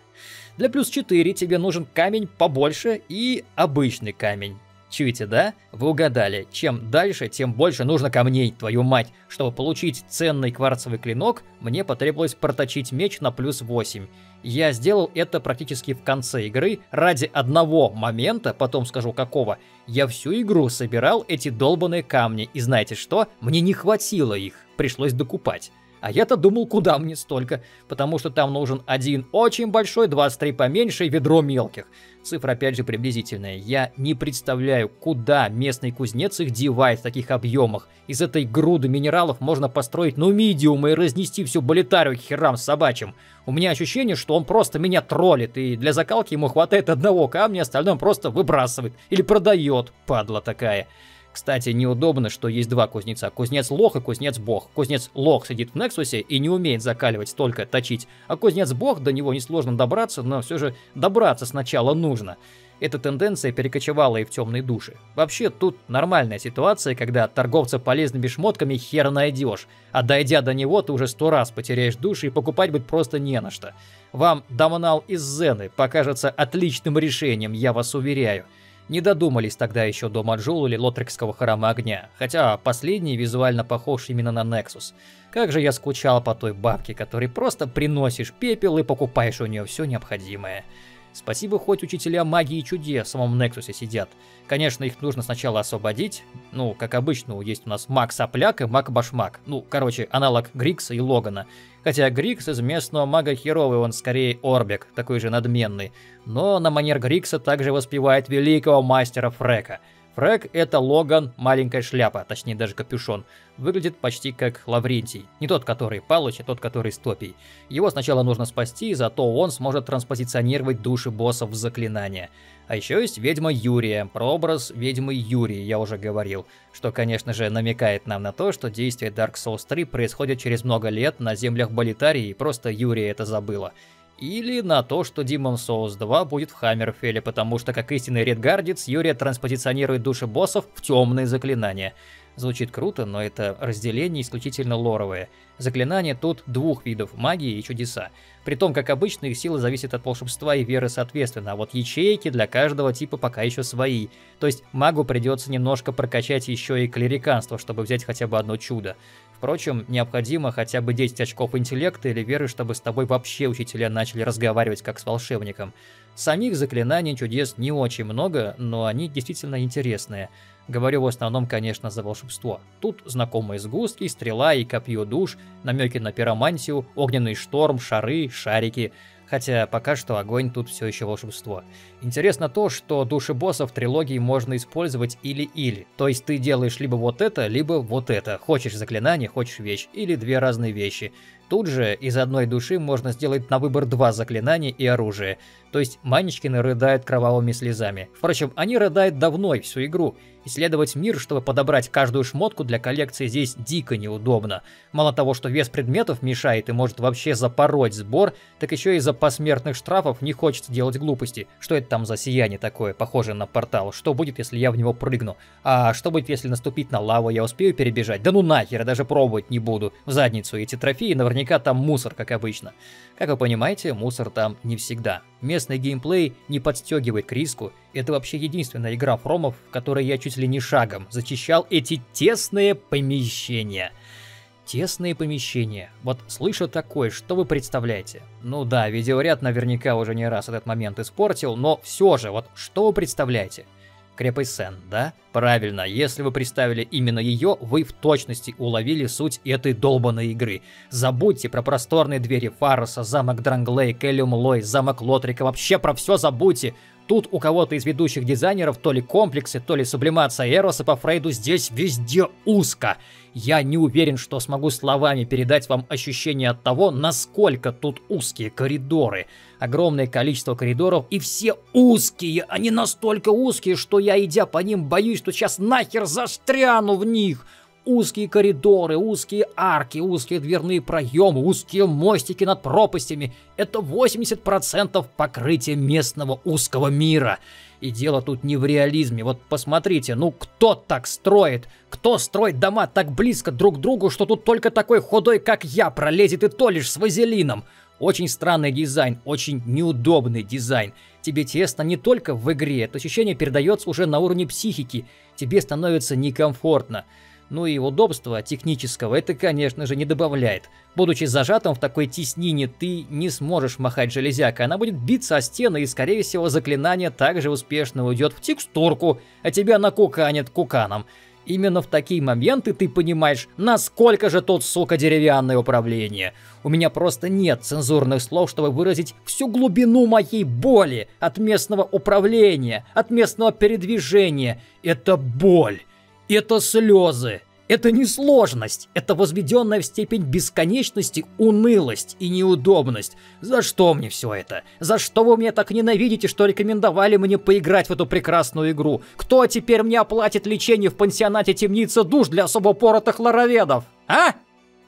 Для плюс 4 тебе нужен камень побольше и обычный камень. Чуете, да? Вы угадали. Чем дальше, тем больше нужно камней, твою мать. Чтобы получить ценный кварцевый клинок, мне потребовалось проточить меч на плюс 8. Я сделал это практически в конце игры ради одного момента, потом скажу какого. Я всю игру собирал эти долбаные камни, и знаете что? Мне не хватило их, пришлось докупать. А я-то думал, куда мне столько, потому что там нужен один очень большой, 23 поменьше и ведро мелких. Цифра опять же приблизительная. Я не представляю, куда местный кузнец их девает в таких объемах. Из этой груды минералов можно построить нумидиумы и разнести всю Болитарию к херам собачьим. У меня ощущение, что он просто меня троллит, и для закалки ему хватает одного камня, остальное просто выбрасывает или продает, падла такая. Кстати, неудобно, что есть два кузнеца. Кузнец Лох и Кузнец Бог. Кузнец Лох сидит в Нексусе и не умеет закаливать, только точить. А Кузнец Бог, до него несложно добраться, но все же добраться сначала нужно. Эта тенденция перекочевала и в темные души. Вообще, тут нормальная ситуация, когда от торговца полезными шмотками хер найдешь, а дойдя до него, ты уже 100 раз потеряешь души и покупать будет просто не на что. Вам Домнал из Зены покажется отличным решением, я вас уверяю. Не додумались тогда еще до Маджул или Лотрикского храма огня, хотя последний визуально похож именно на Нексус. Как же я скучал по той бабке, которой просто приносишь пепел и покупаешь у нее все необходимое. Спасибо, хоть учителя магии и чудес в самом Нексусе сидят. Конечно, их нужно сначала освободить. Ну, как обычно, есть у нас маг-сопляк и маг-башмак. Ну, короче, аналог Грикса и Логана. Хотя Грикс из местного мага херовый, он скорее Орбек, такой же надменный. Но на манер Грикса также воспевает великого мастера Фрека. Фрек — это Логан, маленькая шляпа, точнее даже капюшон. Выглядит почти как Лаврентий. Не тот, который Палыч, а тот, который Стопий. Его сначала нужно спасти, зато он сможет транспозиционировать души боссов в заклинания. А еще есть ведьма Юрия, прообраз ведьмы Юрии, я уже говорил. Что, конечно же, намекает нам на то, что действие Dark Souls 3 происходит через много лет на землях Болитарии, и просто Юрия это забыла. Или на то, что Demon's Souls 2 будет в Хаммерфелле, потому что, как истинный редгардец, Юрия транспозиционирует души боссов в темные заклинания. Звучит круто, но это разделение исключительно лоровое. Заклинания тут двух видов — магии и чудеса. Притом, как обычно, их сила зависит от волшебства и веры соответственно, а вот ячейки для каждого типа пока еще свои. То есть магу придется немножко прокачать еще и клириканство, чтобы взять хотя бы одно чудо. Впрочем, необходимо хотя бы 10 очков интеллекта или веры, чтобы с тобой вообще учителя начали разговаривать как с волшебником. Самих заклинаний чудес не очень много, но они действительно интересные. Говорю в основном, конечно, за волшебство. Тут знакомые сгустки, стрела и копье душ, намеки на пиромантию, огненный шторм, шары, шарики. Хотя пока что огонь тут все еще волшебство. Интересно то, что души боссов в трилогии можно использовать или-или. То есть ты делаешь либо вот это, либо вот это. Хочешь заклинание, хочешь вещь. Или две разные вещи. Тут же из одной души можно сделать на выбор два заклинания и оружие. То есть Манечкины рыдают кровавыми слезами. Впрочем, они рыдают давно и всю игру. Исследовать мир, чтобы подобрать каждую шмотку для коллекции, здесь дико неудобно. Мало того, что вес предметов мешает и может вообще запороть сбор, так еще из-за посмертных штрафов не хочется делать глупости. Что это там за сияние такое, похожее на портал? Что будет, если я в него прыгну? А что будет, если наступить на лаву, я успею перебежать? Да ну нахер, я даже пробовать не буду. В задницу эти трофеи наверняка. Там мусор, как обычно. Как вы понимаете, мусор там не всегда. Местный геймплей не подстегивает к риску. Это вообще единственная игра Фромов, в которой я чуть ли не шагом зачищал эти тесные помещения. Тесные помещения. Вот слышу такое, что вы представляете? Ну да, видеоряд наверняка уже не раз этот момент испортил, но все же, вот что вы представляете? Крепость Сен, да? Правильно, если вы представили именно ее, вы в точности уловили суть этой долбанной игры. Забудьте про просторные двери Фароса, замок Дранглей, Келлиум Лой, замок Лотрика, вообще про все забудьте. Тут у кого-то из ведущих дизайнеров то ли комплексы, то ли сублимация Эроса по Фрейду, здесь везде узко. Я не уверен, что смогу словами передать вам ощущение от того, насколько тут узкие коридоры. Огромное количество коридоров, и все узкие. Они настолько узкие, что я, идя по ним, боюсь, что сейчас нахер застряну в них. Узкие коридоры, узкие арки, узкие дверные проемы, узкие мостики над пропастями. Это 80% покрытия местного узкого мира. И дело тут не в реализме. Вот посмотрите, ну кто так строит? Кто строит дома так близко друг к другу, что тут только такой худой, как я, пролезет, и то лишь с вазелином? Очень странный дизайн, очень неудобный дизайн. Тебе тесно не только в игре, это ощущение передается уже на уровне психики. Тебе становится некомфортно. Ну и удобства технического это, конечно же, не добавляет. Будучи зажатым в такой теснине, ты не сможешь махать железякой. Она будет биться о стены, и, скорее всего, заклинание также успешно уйдет в текстурку, а тебя накуканит куканом. Именно в такие моменты ты понимаешь, насколько же тут, сука, деревянное управление. У меня просто нет цензурных слов, чтобы выразить всю глубину моей боли от местного управления, от местного передвижения. Это боль. Это слезы, это не сложность, это возведенная в степень бесконечности унылость и неудобность. За что мне все это? За что вы меня так ненавидите, что рекомендовали мне поиграть в эту прекрасную игру? Кто теперь мне оплатит лечение в пансионате темница душ для особо поротых лороведов? А?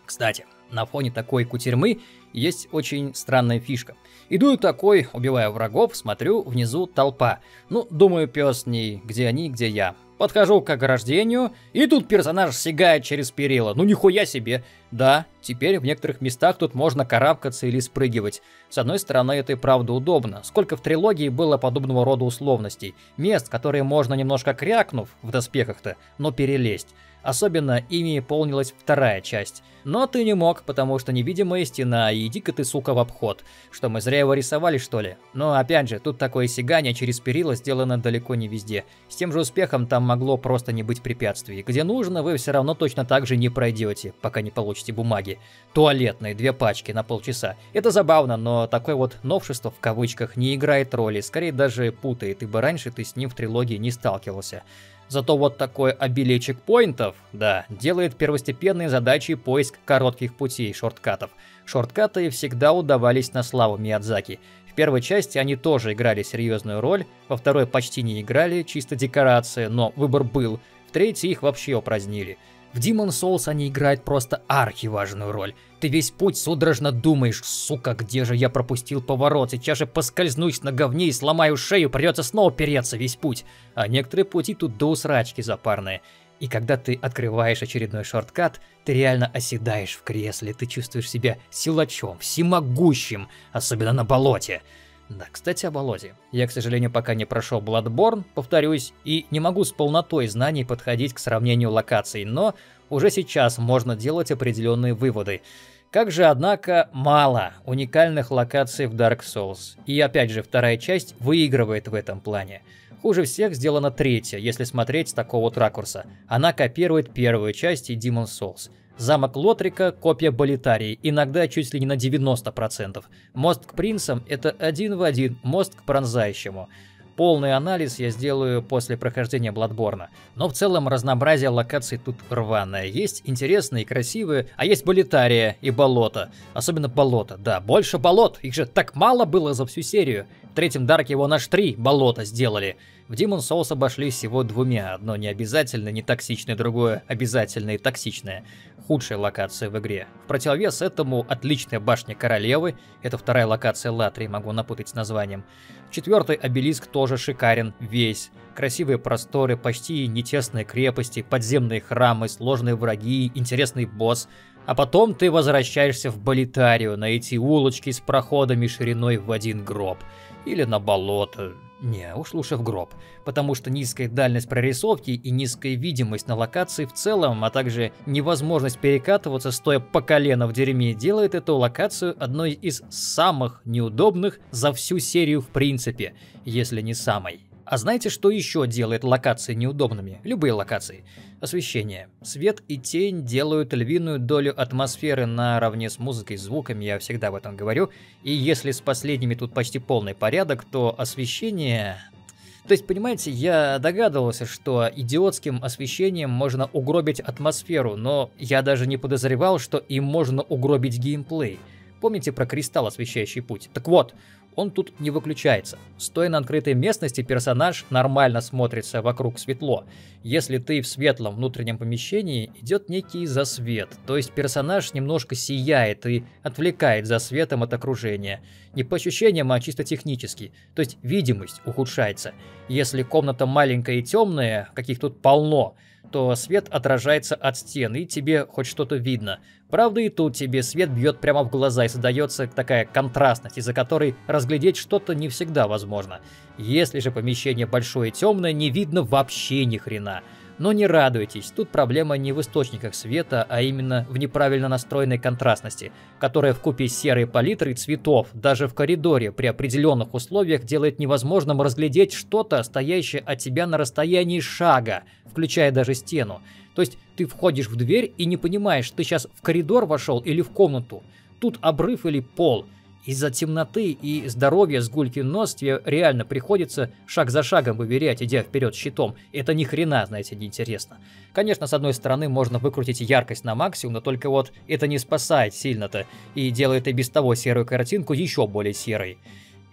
Кстати, на фоне такой кутерьмы есть очень странная фишка. Иду такой, убиваю врагов, смотрю, внизу толпа. Ну, думаю, пес не где они, где я. Подхожу к ограждению, и тут персонаж сигает через перила. Ну нихуя себе. Да, теперь в некоторых местах тут можно карабкаться или спрыгивать. С одной стороны, это и правда удобно. Сколько в трилогии было подобного рода условностей. Мест, которые можно немножко крякнув в доспехах-то, но перелезть. Особенно ими полнилась вторая часть. Но ты не мог, потому что невидимая стена, и иди-ка ты, сука, в обход. Что, мы зря его рисовали, что ли? Но опять же, тут такое сигание через перила сделано далеко не везде. С тем же успехом там могло просто не быть препятствий. Где нужно, вы все равно точно так же не пройдете, пока не получите бумаги. Туалетные 2 пачки на полчаса. Это забавно, но такое вот новшество в кавычках не играет роли, скорее даже путает, ибо раньше ты с ним в трилогии не сталкивался. Зато вот такое обилие чекпоинтов, да, делает первостепенной задачей поиск коротких путей, шорткатов. Шорткаты всегда удавались на славу Миядзаки. В первой части они тоже играли серьезную роль, во второй почти не играли, чисто декорация, но выбор был, в третьей их вообще упразднили. В Demon's Souls они играют просто архиважную роль. Ты весь путь судорожно думаешь, сука, где же я пропустил поворот, сейчас же поскользнусь на говне и сломаю шею, придется снова переться весь путь. А некоторые пути тут до усрачки запарные. И когда ты открываешь очередной шорткат, ты реально оседаешь в кресле, ты чувствуешь себя силачом, всемогущим, особенно на болоте. Да, кстати, о болоте. Я, к сожалению, пока не прошел Bloodborne, повторюсь, и не могу с полнотой знаний подходить к сравнению локаций, но уже сейчас можно делать определенные выводы. Как же, однако, мало уникальных локаций в Dark Souls. И опять же, вторая часть выигрывает в этом плане. Хуже всех сделана третья, если смотреть с такого вот ракурса. Она копирует первую часть и Demon's Souls. Замок Лотрика – копия Болитарии, иногда чуть ли не на 90%. Мост к принцам – это один в один мост к пронзающему. Полный анализ я сделаю после прохождения Bloodborne. Но в целом разнообразие локаций тут рваное. Есть интересные и красивые, а есть Болитария и болото. Особенно болото, да, больше болот. Их же так мало было за всю серию. В третьем Дарке его аж 3 болота сделали. В Demon's Souls обошлись всего 2. Одно необязательное, не токсичное, другое обязательное и токсичное. Худшая локация в игре. В противовес этому отличная башня королевы. Это вторая локация Латрии, могу напутать с названием. 4-й обелиск тоже шикарен весь. Красивые просторы, почти нетесные крепости, подземные храмы, сложные враги, интересный босс. А потом ты возвращаешься в Болитарию, на эти улочки с проходами шириной в 1 гроб. Или на болото. Не, уж лучше в гроб, потому что низкая дальность прорисовки и низкая видимость на локации в целом, а также невозможность перекатываться, стоя по колено в дерьме, делает эту локацию одной из самых неудобных за всю серию в принципе, если не самой. А знаете, что еще делает локации неудобными? Любые локации. Освещение. Свет и тень делают львиную долю атмосферы наравне с музыкой и звуками, я всегда об этом говорю. И если с последними тут почти полный порядок, то освещение... То есть, понимаете, я догадывался, что идиотским освещением можно угробить атмосферу, но я даже не подозревал, что им можно угробить геймплей. Помните про кристалл, освещающий путь? Так вот, он тут не выключается. Стоя на открытой местности, персонаж нормально смотрится, вокруг светло. Если ты в светлом внутреннем помещении, идет некий засвет, то есть персонаж немножко сияет и отвлекает засветом от окружения. Не по ощущениям, а чисто технически, то есть видимость ухудшается. Если комната маленькая и темная, каких тут полно, то свет отражается от стен, и тебе хоть что-то видно. Правда, и тут тебе свет бьет прямо в глаза, и создается такая контрастность, из-за которой разглядеть что-то не всегда возможно. Если же помещение большое и темное, не видно вообще ни хрена. Но не радуйтесь, тут проблема не в источниках света, а именно в неправильно настроенной контрастности, которая вкупе с серой палитрой цветов даже в коридоре при определенных условиях делает невозможным разглядеть что-то, стоящее от тебя на расстоянии шага, включая даже стену. То есть ты входишь в дверь и не понимаешь, ты сейчас в коридор вошел или в комнату. Тут обрыв или пол. Из-за темноты и здоровья с гулькин нос тебе реально приходится шаг за шагом выверять, идя вперед щитом. Это ни хрена, знаете, неинтересно. Конечно, с одной стороны, можно выкрутить яркость на максимум, но только вот это не спасает сильно-то и делает и без того серую картинку еще более серой.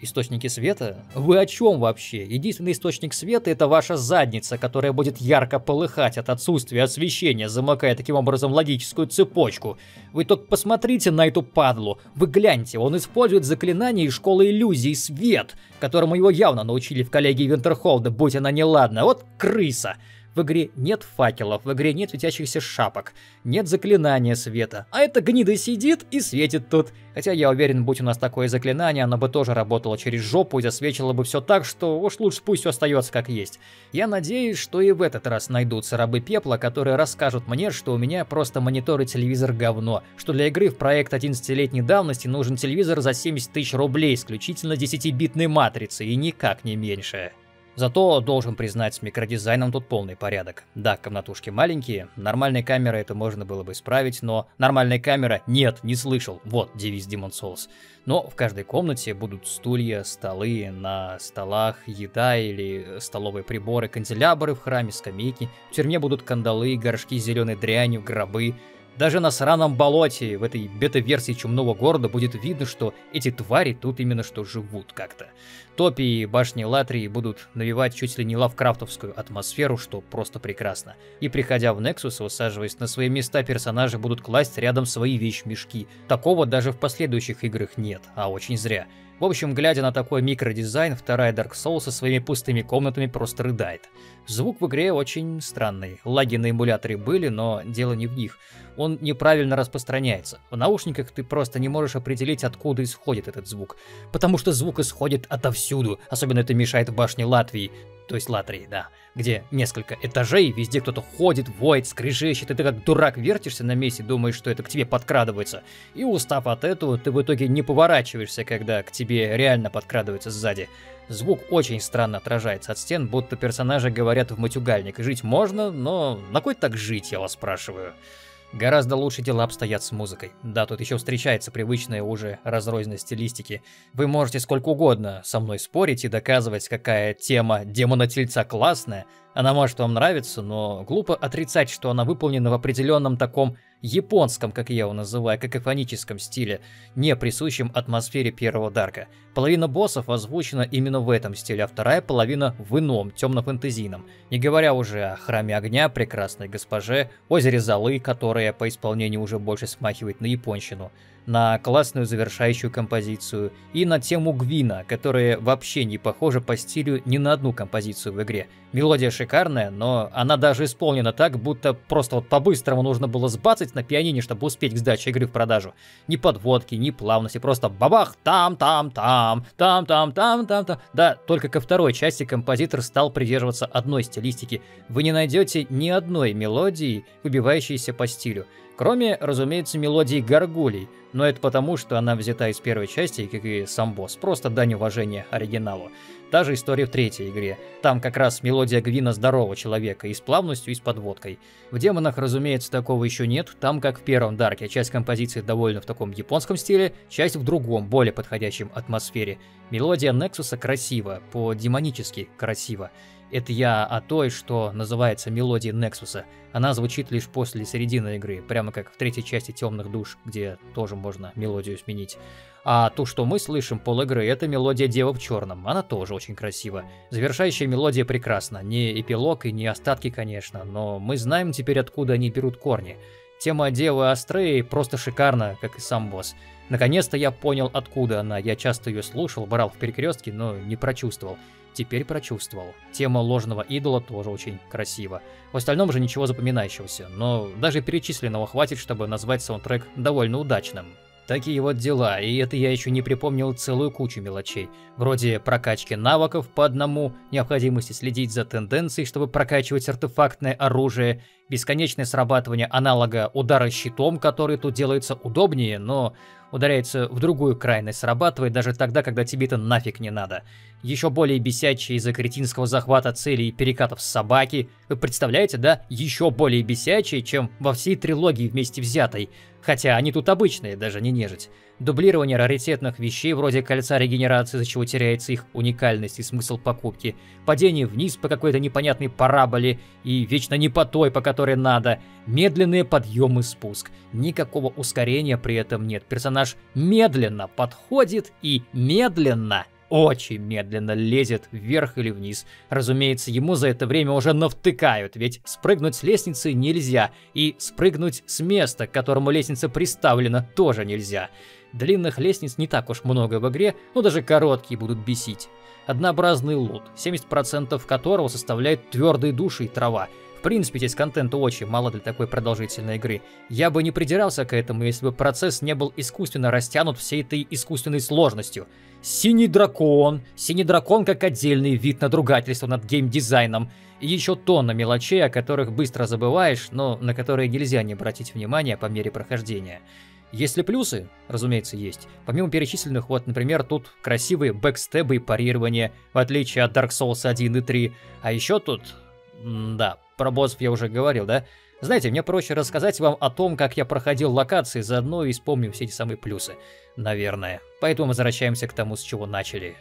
Источники света? Вы о чем вообще? Единственный источник света — это ваша задница, которая будет ярко полыхать от отсутствия освещения, замыкая таким образом логическую цепочку. Вы только посмотрите на эту падлу, вы гляньте, он использует заклинание из школы иллюзий «Свет», которому его явно научили в коллегии Винтерхолда, будь она неладна, вот крыса. В игре нет факелов, в игре нет светящихся шапок, нет заклинания света. А эта гнида сидит и светит тут. Хотя я уверен, будь у нас такое заклинание, оно бы тоже работало через жопу и засвечило бы все так, что уж лучше пусть все остается как есть. Я надеюсь, что и в этот раз найдутся рабы пепла, которые расскажут мне, что у меня просто монитор и телевизор говно, что для игры в проект 11-летней давности нужен телевизор за 70 000 рублей, исключительно 10-битной матрицы и никак не меньше. Зато, должен признать, с микродизайном тут полный порядок. Да, комнатушки маленькие, нормальной камеры это можно было бы исправить, но нормальной камеры нет, не слышал. Вот девиз Demon's Souls. Но в каждой комнате будут стулья, столы, на столах еда или столовые приборы, канделябры в храме, скамейки. В тюрьме будут кандалы, горшки с зеленой дрянью, гробы. Даже на сраном болоте в этой бета-версии чумного города будет видно, что эти твари тут именно что живут как-то. Топи и башни Латрии будут навевать чуть ли не лавкрафтовскую атмосферу, что просто прекрасно. И приходя в Нексус, высаживаясь на свои места, персонажи будут класть рядом свои вещмешки. Такого даже в последующих играх нет, а очень зря. В общем, глядя на такой микродизайн, вторая Dark Souls со своими пустыми комнатами просто рыдает. Звук в игре очень странный. Лаги на эмуляторе были, но дело не в них. Он неправильно распространяется. В наушниках ты просто не можешь определить, откуда исходит этот звук. Потому что звук исходит отовсюду. Особенно это мешает в башне Латрии. То есть Латрии, да. Где несколько этажей, везде кто-то ходит, воет, скрежещет, и ты как дурак вертишься на месте, думаешь, что это к тебе подкрадывается. И устав от этого, ты в итоге не поворачиваешься, когда к тебе реально подкрадывается сзади. Звук очень странно отражается от стен, будто персонажи говорят в матюгальник. Жить можно, но на кой так жить, я вас спрашиваю. Гораздо лучше дела обстоят с музыкой. Да, тут еще встречается привычная уже разрозненная стилистики. Вы можете сколько угодно со мной спорить и доказывать, какая тема демона-тельца классная. Она может вам нравиться, но глупо отрицать, что она выполнена в определенном таком японском, как я его называю, какофоническом стиле, не присущем атмосфере первого Дарка. Половина боссов озвучена именно в этом стиле, а вторая половина в ином, темно-фэнтезийном. Не говоря уже о Храме Огня, Прекрасной Госпоже, Озере Золы, которое по исполнению уже больше смахивает на японщину, на классную завершающую композицию и на тему Гвина, которая вообще не похожа по стилю ни на одну композицию в игре. Мелодия шикарная, но она даже исполнена так, будто просто вот по-быстрому нужно было сбацать на пианине, чтобы успеть к сдаче игры в продажу. Ни подводки, ни плавности, просто бабах, там-там-там, там-там-там-там-там. Да, только ко второй части композитор стал придерживаться одной стилистики. Вы не найдете ни одной мелодии, выбивающейся по стилю. Кроме, разумеется, мелодии «Гаргулей», но это потому, что она взята из первой части, как и сам босс, просто дань уважения оригиналу. Та же история в третьей игре. Там как раз мелодия Гвина здорового человека и с плавностью, и с подводкой. В демонах, разумеется, такого еще нет, там как в первом Дарке, часть композиции довольно в таком японском стиле, часть в другом, более подходящем атмосфере. Мелодия Нексуса красива, по-демонически красиво. Это я о той, что называется мелодией Нексуса. Она звучит лишь после середины игры, прямо как в третьей части «Темных душ», где тоже можно мелодию сменить. А то, что мы слышим пол игры, это мелодия «Дева в черном». Она тоже очень красива. Завершающая мелодия прекрасна. Не эпилог и не остатки, конечно, но мы знаем теперь, откуда они берут корни. Тема «Девы Астреи» просто шикарна, как и сам босс. Наконец-то я понял, откуда она. Я часто ее слушал, брал в перекрестке, но не прочувствовал. Теперь прочувствовал. Тема ложного идола тоже очень красива. В остальном же ничего запоминающегося, но даже перечисленного хватит, чтобы назвать саундтрек довольно удачным. Такие вот дела, и это я еще не припомнил целую кучу мелочей. Вроде прокачки навыков по одному, необходимости следить за тенденцией, чтобы прокачивать артефактное оружие, бесконечное срабатывание аналога удара щитом, который тут делается удобнее, но ударяется в другую крайность, срабатывает даже тогда, когда тебе это нафиг не надо. Еще более бесячие из-за кретинского захвата цели и перекатов с собаки. Вы представляете, да? Еще более бесячие, чем во всей трилогии вместе взятой. Хотя они тут обычные, даже не нежить. Дублирование раритетных вещей вроде кольца регенерации, из-за чего теряется их уникальность и смысл покупки. Падение вниз по какой-то непонятной параболе и вечно не по той, по которой надо. Медленные подъемы и спуск. Никакого ускорения при этом нет. Персонаж медленно подходит и медленно, очень медленно лезет вверх или вниз. Разумеется, ему за это время уже навтыкают, ведь спрыгнуть с лестницы нельзя, и спрыгнуть с места, к которому лестница приставлена, тоже нельзя. Длинных лестниц не так уж много в игре, но даже короткие будут бесить. Однообразный лут, 70% которого составляют твердые души и трава. В принципе, здесь контента очень мало для такой продолжительной игры. Я бы не придирался к этому, если бы процесс не был искусственно растянут всей этой искусственной сложностью. Синий дракон. Синий дракон как отдельный вид надругательства над геймдизайном. И еще тонна мелочей, о которых быстро забываешь, но на которые нельзя не обратить внимания по мере прохождения. Есть ли плюсы? Разумеется, есть. Помимо перечисленных, вот, например, тут красивые бэкстебы и парирования, в отличие от Dark Souls 1 и 3. А еще тут... Да, про боссов я уже говорил, да? Знаете, мне проще рассказать вам о том, как я проходил локации, заодно и вспомню все эти самые плюсы. Наверное. Поэтому возвращаемся к тому, с чего начали.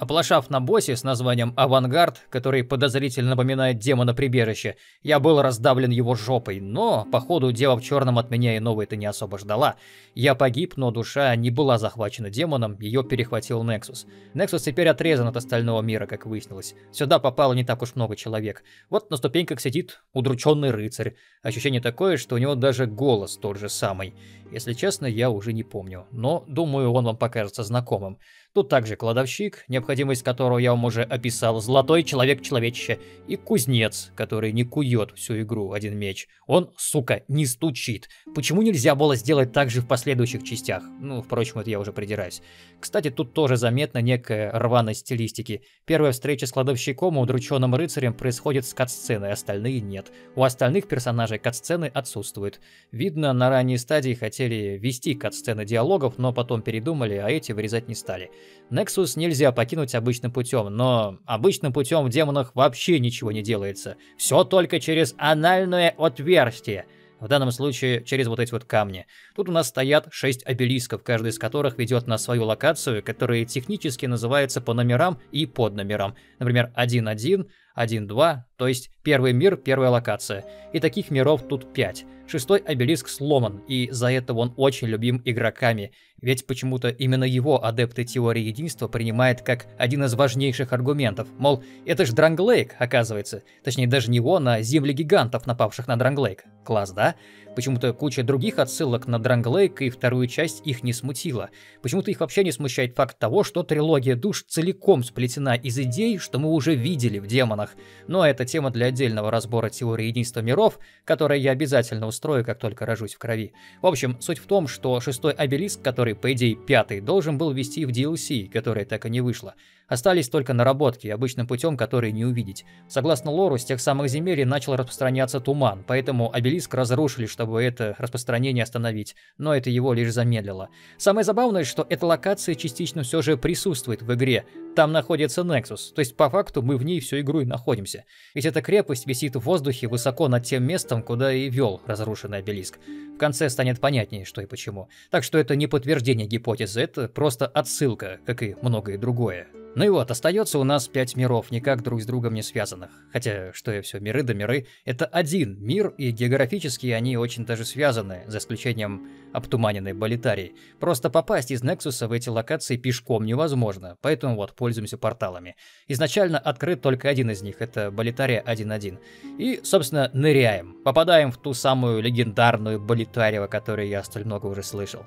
Оплошав на боссе с названием «Авангард», который подозрительно напоминает демона прибежища, я был раздавлен его жопой, но, походу, дева в черном от меня иного-то не особо ждала. Я погиб, но душа не была захвачена демоном, ее перехватил Нексус. Нексус теперь отрезан от остального мира, как выяснилось. Сюда попало не так уж много человек. Вот на ступеньках сидит удрученный рыцарь. Ощущение такое, что у него даже голос тот же самый. Если честно, я уже не помню, но, думаю, он вам покажется знакомым. Тут также кладовщик, необходимость которого я вам уже описал, золотой человек-человечище, и кузнец, который не кует всю игру один меч. Он, сука, не стучит. Почему нельзя было сделать так же в последующих частях? Ну, впрочем, это я уже придираюсь. Кстати, тут тоже заметна некая рваность стилистики. Первая встреча с кладовщиком и удрученным рыцарем происходит с катсценой, остальные нет. У остальных персонажей катсцены отсутствуют. Видно, на ранней стадии хотели вести катсцены диалогов, но потом передумали, а эти вырезать не стали. Нексус нельзя покинуть обычным путем, но обычным путем в демонах вообще ничего не делается. Все только через анальное отверстие. В данном случае через вот эти вот камни. Тут у нас стоят 6 обелисков, каждый из которых ведет на свою локацию, которая технически называется по номерам и под номерам. Например, 1-1, 1-2, то есть первый мир, первая локация. И таких миров тут 5. Шестой обелиск сломан, и за это он очень любим игроками, ведь почему-то именно его адепты теории единства принимают как один из важнейших аргументов, мол, это ж Дранглейк, оказывается, точнее даже не он, а земли гигантов, напавших на Дранглейк. Класс, да? Почему-то куча других отсылок на Дранглейк и вторую часть их не смутила. Почему-то их вообще не смущает факт того, что трилогия душ целиком сплетена из идей, что мы уже видели в демонах. странах, но это тема для отдельного разбора теории единства миров, который я обязательно устрою, как только рожусь в крови. В общем, суть в том, что шестой обелиск, который, по идее, пятый, должен был ввести в DLC, которое так и не вышло. Остались только наработки, обычным путем которые не увидеть. Согласно лору, с тех самых земель начал распространяться туман, поэтому обелиск разрушили, чтобы это распространение остановить, но это его лишь замедлило. Самое забавное, что эта локация частично все же присутствует в игре. Там находится Nexus, то есть по факту мы в ней всю игру и находимся. Ведь эта крепость висит в воздухе высоко над тем местом, куда и вел разрушенный обелиск. В конце станет понятнее, что и почему. Так что это не подтверждение гипотезы, это просто отсылка, как и многое другое. Ну и вот, остается у нас 5 миров, никак друг с другом не связанных. Хотя, что и все, миры да миры, это один мир, и географически они очень даже связаны, за исключением обтуманенной Болитарии. Просто попасть из Нексуса в эти локации пешком невозможно, поэтому вот, пользуемся порталами. Изначально открыт только один из них, это Болитария 1.1. И, собственно, ныряем. Попадаем в ту самую легендарную Болитарию, о которой я столь много уже слышал.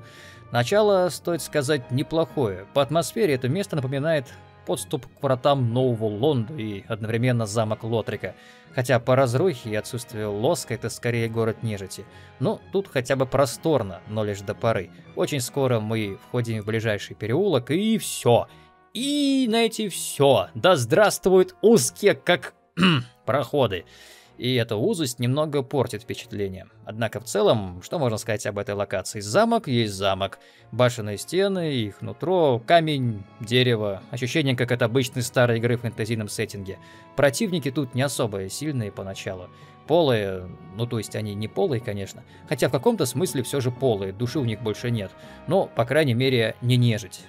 Начало, стоит сказать, неплохое. По атмосфере это место напоминает подступ к вратам Нового Лонда и одновременно замок Лотрика. Хотя по разрухе и отсутствию лоска это скорее город нежити. Но тут хотя бы просторно, но лишь до поры. Очень скоро мы входим в ближайший переулок и все. И, знаете, все. Да здравствуют узкие, как проходы. И эта узость немного портит впечатление. Однако в целом, что можно сказать об этой локации? Замок есть замок. Башенные стены, их нутро, камень, дерево. Ощущение, как от обычной старой игры в фэнтезийном сеттинге. Противники тут не особо сильные поначалу. Полые, ну то есть они не полые, конечно. Хотя в каком-то смысле все же полые, души у них больше нет. Но, по крайней мере, не нежить.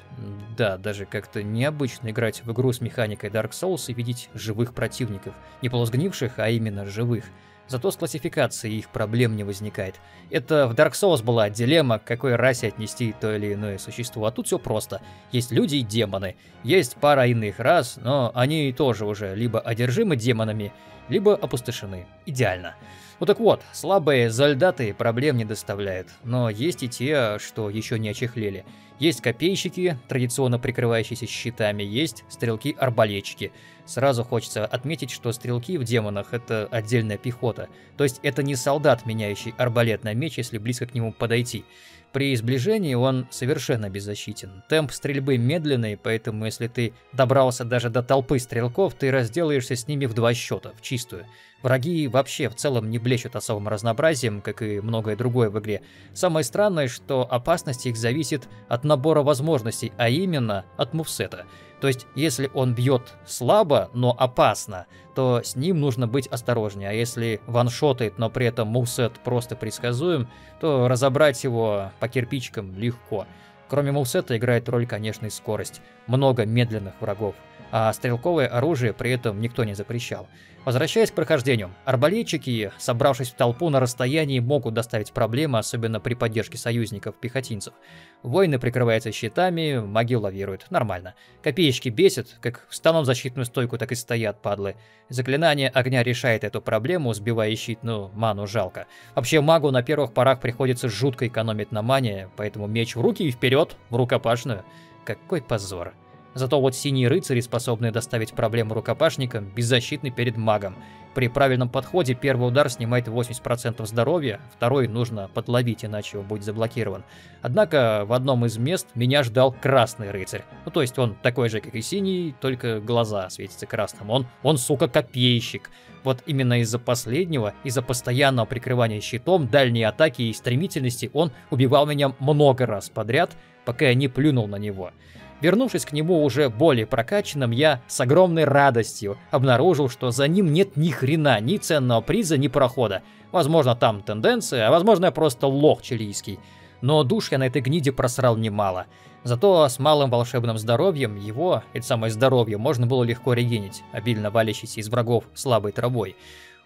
Да, даже как-то необычно играть в игру с механикой Dark Souls и видеть живых противников. Не полусгнивших, а именно живых. Зато с классификацией их проблем не возникает. Это в Dark Souls была дилемма, к какой расе отнести то или иное существо. А тут все просто. Есть люди и демоны. Есть пара иных рас, но они тоже уже либо одержимы демонами, либо опустошены. Идеально. Ну так вот, слабые зольдаты проблем не доставляют. Но есть и те, что еще не очехлели. Есть копейщики, традиционно прикрывающиеся щитами. Есть стрелки-арбалетчики. Сразу хочется отметить, что стрелки в демонах — это отдельная пехота. То есть это не солдат, меняющий арбалет на меч, если близко к нему подойти. При сближении он совершенно беззащитен. Темп стрельбы медленный, поэтому если ты добрался даже до толпы стрелков, ты разделаешься с ними в два счета, в чистую. Враги вообще в целом не блещут особым разнообразием, как и многое другое в игре. Самое странное, что опасность их зависит от набора возможностей, а именно от мувсета. То есть, если он бьет слабо, но опасно, то с ним нужно быть осторожнее. А если ваншотает, но при этом мувсет просто предсказуем, то разобрать его по кирпичикам легко. Кроме мувсета играет роль, конечно, и скорость. Много медленных врагов. А стрелковое оружие при этом никто не запрещал. Возвращаясь к прохождению, арбалетчики, собравшись в толпу на расстоянии, могут доставить проблемы, особенно при поддержке союзников-пехотинцев. Воины прикрываются щитами, маги лавируют. Нормально. Копеечки бесят, как встанут в защитную стойку, так и стоят, падлы. Заклинание огня решает эту проблему, сбивая щит, но ману жалко. Вообще магу на первых порах приходится жутко экономить на мане, поэтому меч в руки и вперед, в рукопашную. Какой позор. Зато вот синие рыцари, способные доставить проблему рукопашникам, беззащитны перед магом. При правильном подходе первый удар снимает 80% здоровья, второй нужно подловить, иначе он будет заблокирован. Однако в одном из мест меня ждал красный рыцарь. Ну то есть он такой же, как и синий, только глаза светятся красным. Он сука, копейщик. Вот именно из-за последнего, из-за постоянного прикрывания щитом, дальней атаки и стремительности он убивал меня много раз подряд, пока я не плюнул на него. Вернувшись к нему уже более прокачанным, я с огромной радостью обнаружил, что за ним нет ни хрена, ни ценного приза, ни прохода. Возможно, там тенденция, а возможно, я просто лох чилийский. Но душ я на этой гниде просрал немало. Зато с малым волшебным здоровьем его, это самое здоровье, можно было легко регенить, обильно валящийся из врагов слабой травой.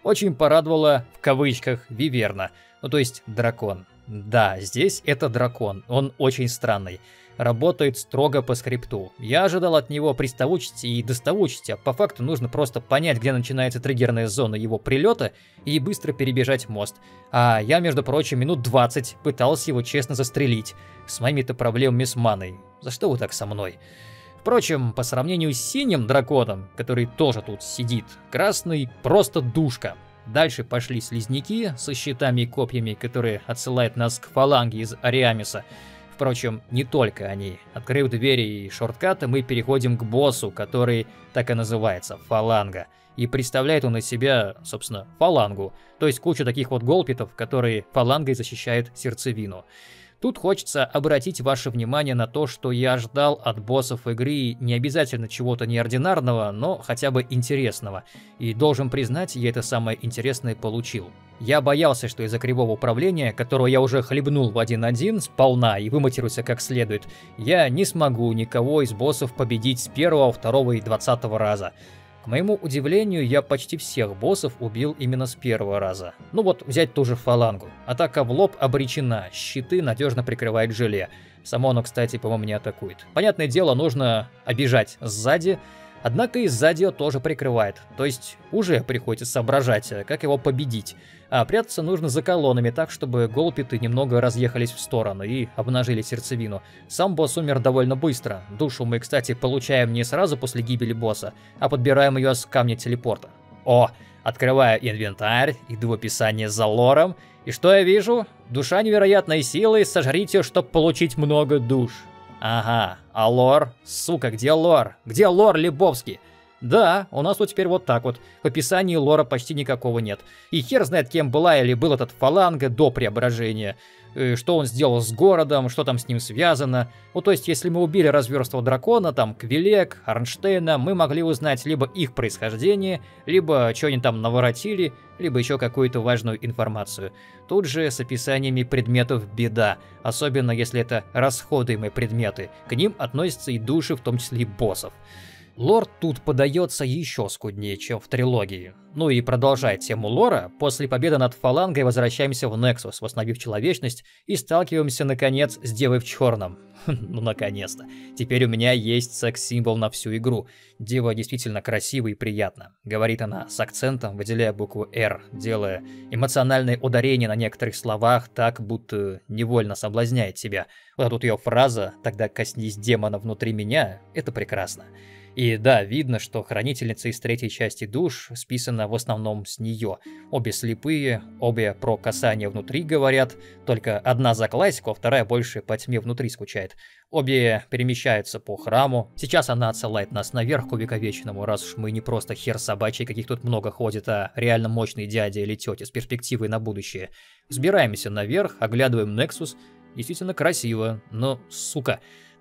Очень порадовала, в кавычках, виверна, ну то есть дракон. Да, здесь это дракон, он очень странный. Работает строго по скрипту. Я ожидал от него приставучести и доставучести, а по факту нужно просто понять, где начинается триггерная зона его прилета и быстро перебежать мост. А я, между прочим, минут 20 пытался его честно застрелить с моими-то проблемами с маной. За что вы так со мной? Впрочем, по сравнению с синим драконом, который тоже тут сидит, красный просто душка. Дальше пошли слизняки со щитами и копьями, которые отсылают нас к фаланге из Ариамиса. Впрочем, не только они. Открыв двери и шорткаты, мы переходим к боссу, который так и называется – фаланга. И представляет он из себя, собственно, фалангу. То есть кучу таких вот голпитов, которые фалангой защищают сердцевину. Тут хочется обратить ваше внимание на то, что я ждал от боссов игры не обязательно чего-то неординарного, но хотя бы интересного. И должен признать, я это самое интересное получил. Я боялся, что из-за кривого управления, которого я уже хлебнул в 1.1 сполна и выматерился как следует, я не смогу никого из боссов победить с 1, 2 и 20 раза. К моему удивлению, я почти всех боссов убил именно с 1 раза. Ну вот, взять ту же фалангу. Атака в лоб обречена, щиты надежно прикрывает желе. Само оно, кстати, по-моему, не атакует. Понятное дело, нужно обижать сзади, однако и сзади его тоже прикрывает. То есть уже приходится соображать, как его победить. А прятаться нужно за колоннами так, чтобы голпиты немного разъехались в сторону и обнажили сердцевину. Сам босс умер довольно быстро. Душу мы, кстати, получаем не сразу после гибели босса, а подбираем ее с камня телепорта. О, открываю инвентарь, иду в описание за лором. И что я вижу? Душа невероятной силы, сожрите, чтобы получить много душ. Ага, а лор? Сука, где лор? Где лор Лебовский? Да, у нас вот теперь вот так вот. В описании лора почти никакого нет. И хер знает, кем была или был этот фаланга до преображения. Что он сделал с городом, что там с ним связано. Ну, то есть, если мы убили разверстого дракона, там, Квилек, Арнштейна, мы могли узнать либо их происхождение, либо что они там наворотили, либо еще какую-то важную информацию. Тут же с описаниями предметов беда, особенно если это расходуемые предметы. К ним относятся и души, в том числе и боссов. Лор тут подается еще скуднее, чем в трилогии. Ну и продолжая тему лора, после победы над фалангой возвращаемся в Нексус, восстановив человечность, и сталкиваемся, наконец, с Девой в Черном. Ну, наконец-то. Теперь у меня есть секс-символ на всю игру. Дева действительно красива и приятна. Говорит она с акцентом, выделяя букву «Р», делая эмоциональное ударение на некоторых словах, так будто невольно соблазняет тебя. Вот тут ее фраза «Тогда коснись демона внутри меня» — это прекрасно. И да, видно, что хранительница из 3-й части душ списана в основном с нее. Обе слепые, обе про касание внутри говорят, только одна за классику, а вторая больше по тьме внутри скучает. Обе перемещаются по храму. Сейчас она отсылает нас наверх к увековеченному, раз уж мы не просто хер собачий, каких тут много ходит, а реально мощный дядя или тетя с перспективой на будущее. Сбираемся наверх, оглядываем Нексус. Действительно красиво, но сука...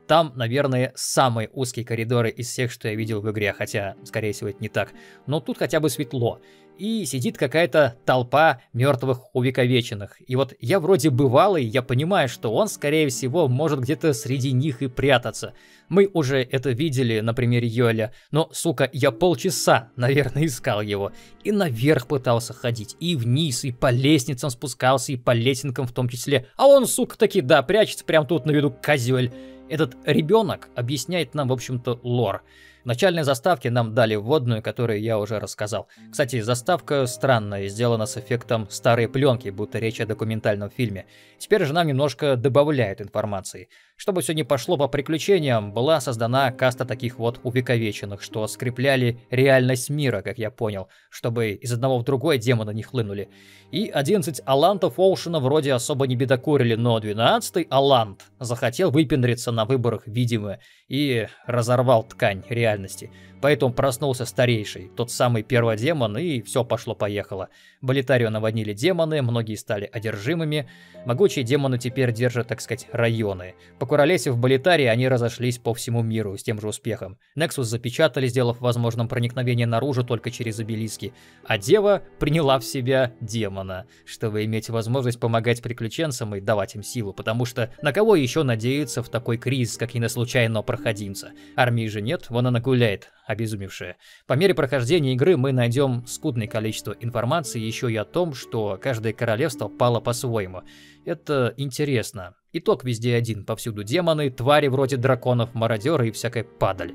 Там, наверное, самые узкие коридоры из всех, что я видел в игре, хотя, скорее всего, это не так. Но тут хотя бы светло. И сидит какая-то толпа мертвых увековеченных. И вот я вроде бывалый, я понимаю, что он, скорее всего, может где-то среди них и прятаться. Мы уже это видели на примере Йоля, но, сука, я полчаса, наверное, искал его. И наверх пытался ходить, и вниз, и по лестницам спускался, и по лесенкам в том числе. А он, сука, таки, да, прячется прямо тут на виду, козёль. Этот ребенок объясняет нам, в общем-то, лор. В начальной заставке нам дали вводную, которую я уже рассказал. Кстати, заставка странная, сделана с эффектом старой пленки, будто речь о документальном фильме. Теперь же нам немножко добавляют информации. Чтобы все не пошло по приключениям, была создана каста таких вот увековеченных, что скрепляли реальность мира, как я понял, чтобы из одного в другой демона не хлынули. И 11 алантов Оушена вроде особо не бедокурили, но 12-й алант захотел выпендриться на выборах, видимо, и разорвал ткань реальности. Поэтому проснулся старейший, тот самый перводемон, и все пошло-поехало. Болитарию наводнили демоны, многие стали одержимыми. Могучие демоны теперь держат, так сказать, районы. Покуролесив Болитарии, они разошлись по всему миру с тем же успехом. Нексус запечатали, сделав возможным проникновение наружу только через обелиски. А Дева приняла в себя демона, чтобы иметь возможность помогать приключенцам и давать им силу, потому что на кого еще надеяться в такой кризис, как и на случайного проходимца? Армии же нет, вон она гуляет, обезумевшая. По мере прохождения игры мы найдем скудное количество информации еще и о том, что каждое королевство пало по-своему. Это интересно. Итог везде один, повсюду демоны, твари вроде драконов, мародеры и всякая падаль.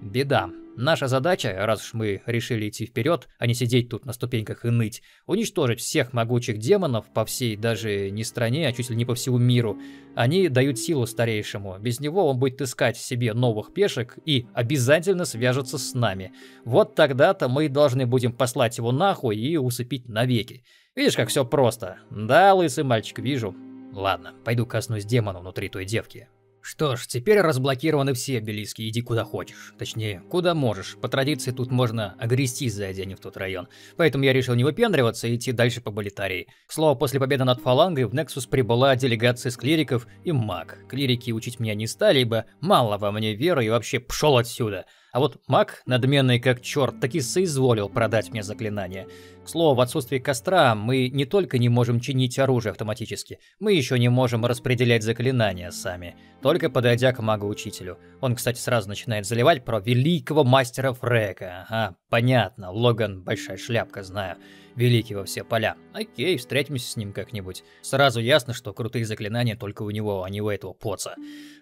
Беда. Наша задача, раз уж мы решили идти вперед, а не сидеть тут на ступеньках и ныть, уничтожить всех могучих демонов по всей даже не стране, а чуть ли не по всему миру. Они дают силу старейшему, без него он будет искать в себе новых пешек и обязательно свяжется с нами. Вот тогда-то мы должны будем послать его нахуй и усыпить навеки. Видишь, как все просто? Да, лысый мальчик, вижу. Ладно, пойду коснусь демона внутри той девки. Что ж, теперь разблокированы все обелиски, иди куда хочешь. Точнее, куда можешь. По традиции тут можно огрестись, зайдя не в тот район. Поэтому я решил не выпендриваться и идти дальше по Болитарии. К слову, после победы над Фалангой в Нексус прибыла делегация из клириков и маг. Клирики учить меня не стали, ибо мало во мне веры и вообще пшел отсюда. А вот маг, надменный как черт, таки соизволил продать мне заклинание. К слову, в отсутствии костра мы не только не можем чинить оружие автоматически, мы еще не можем распределять заклинания сами, только подойдя к магу-учителю. Он, кстати, сразу начинает заливать про великого мастера Фрека. Ага, понятно, Логан большая шляпка, знаю. Великий во все поля. Окей, встретимся с ним как-нибудь. Сразу ясно, что крутые заклинания только у него, а не у этого поца.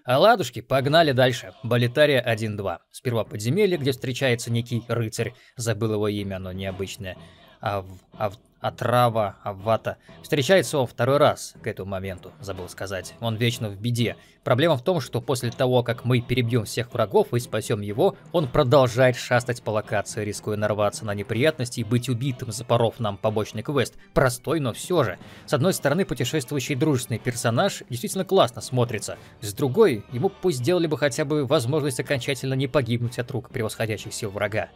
А ладушки, погнали дальше. Болитария 1-2. Сперва подземелье, где встречается некий рыцарь. Забыл его имя, оно необычное. Отрава, Аввата. Встречается он второй раз к этому моменту, забыл сказать. Он вечно в беде. Проблема в том, что после того, как мы перебьем всех врагов и спасем его, он продолжает шастать по локации, рискуя нарваться на неприятности и быть убитым, запоров нам побочный квест. Простой, но все же. С одной стороны, путешествующий дружественный персонаж действительно классно смотрится. С другой, ему пусть сделали бы хотя бы возможность окончательно не погибнуть от рук превосходящих сил врага.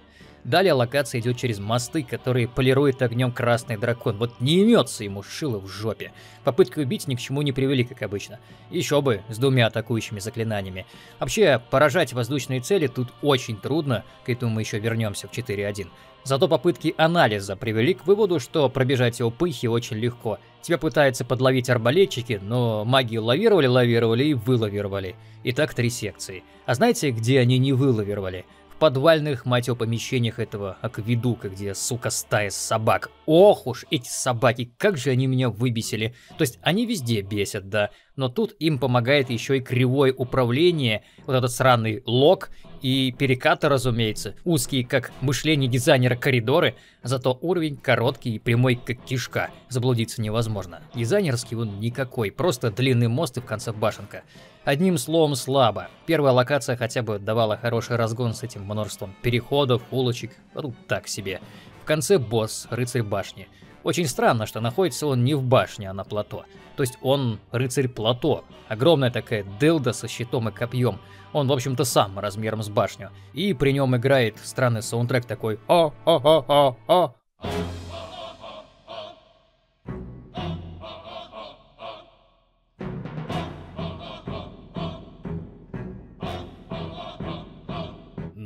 Далее локация идет через мосты, которые полирует огнем красный дракон. Вот не имется ему шило в жопе. Попытки убить ни к чему не привели, как обычно. Еще бы, с двумя атакующими заклинаниями. Вообще, поражать воздушные цели тут очень трудно, к этому мы еще вернемся в 4.1. Зато попытки анализа привели к выводу, что пробежать его пыхи очень легко. Тебя пытаются подловить арбалетчики, но маги лавировали и вылавировали. Итак, 3 секции. А знаете, где они не вылавировали? В подвальных, мать его, помещениях этого акведука, где, сука, стая собак. Ох уж эти собаки, как же они меня выбесили. То есть они везде бесят, да. Но тут им помогает еще и кривое управление, вот этот сраный лог и перекаты, разумеется. Узкие, как мышление дизайнера, коридоры, зато уровень короткий и прямой, как кишка. Заблудиться невозможно. Дизайнерский он никакой, просто длинный мост и в конце башенка. Одним словом, слабо. Первая локация хотя бы давала хороший разгон с этим множеством переходов, улочек, ну так себе. В конце босс, рыцарь башни. Очень странно, что находится он не в башне, а на плато. То есть он рыцарь плато. Огромная такая дылда со щитом и копьем. Он, в общем-то, сам размером с башню. И при нем играет странный саундтрек такой «О-о-о-о-о».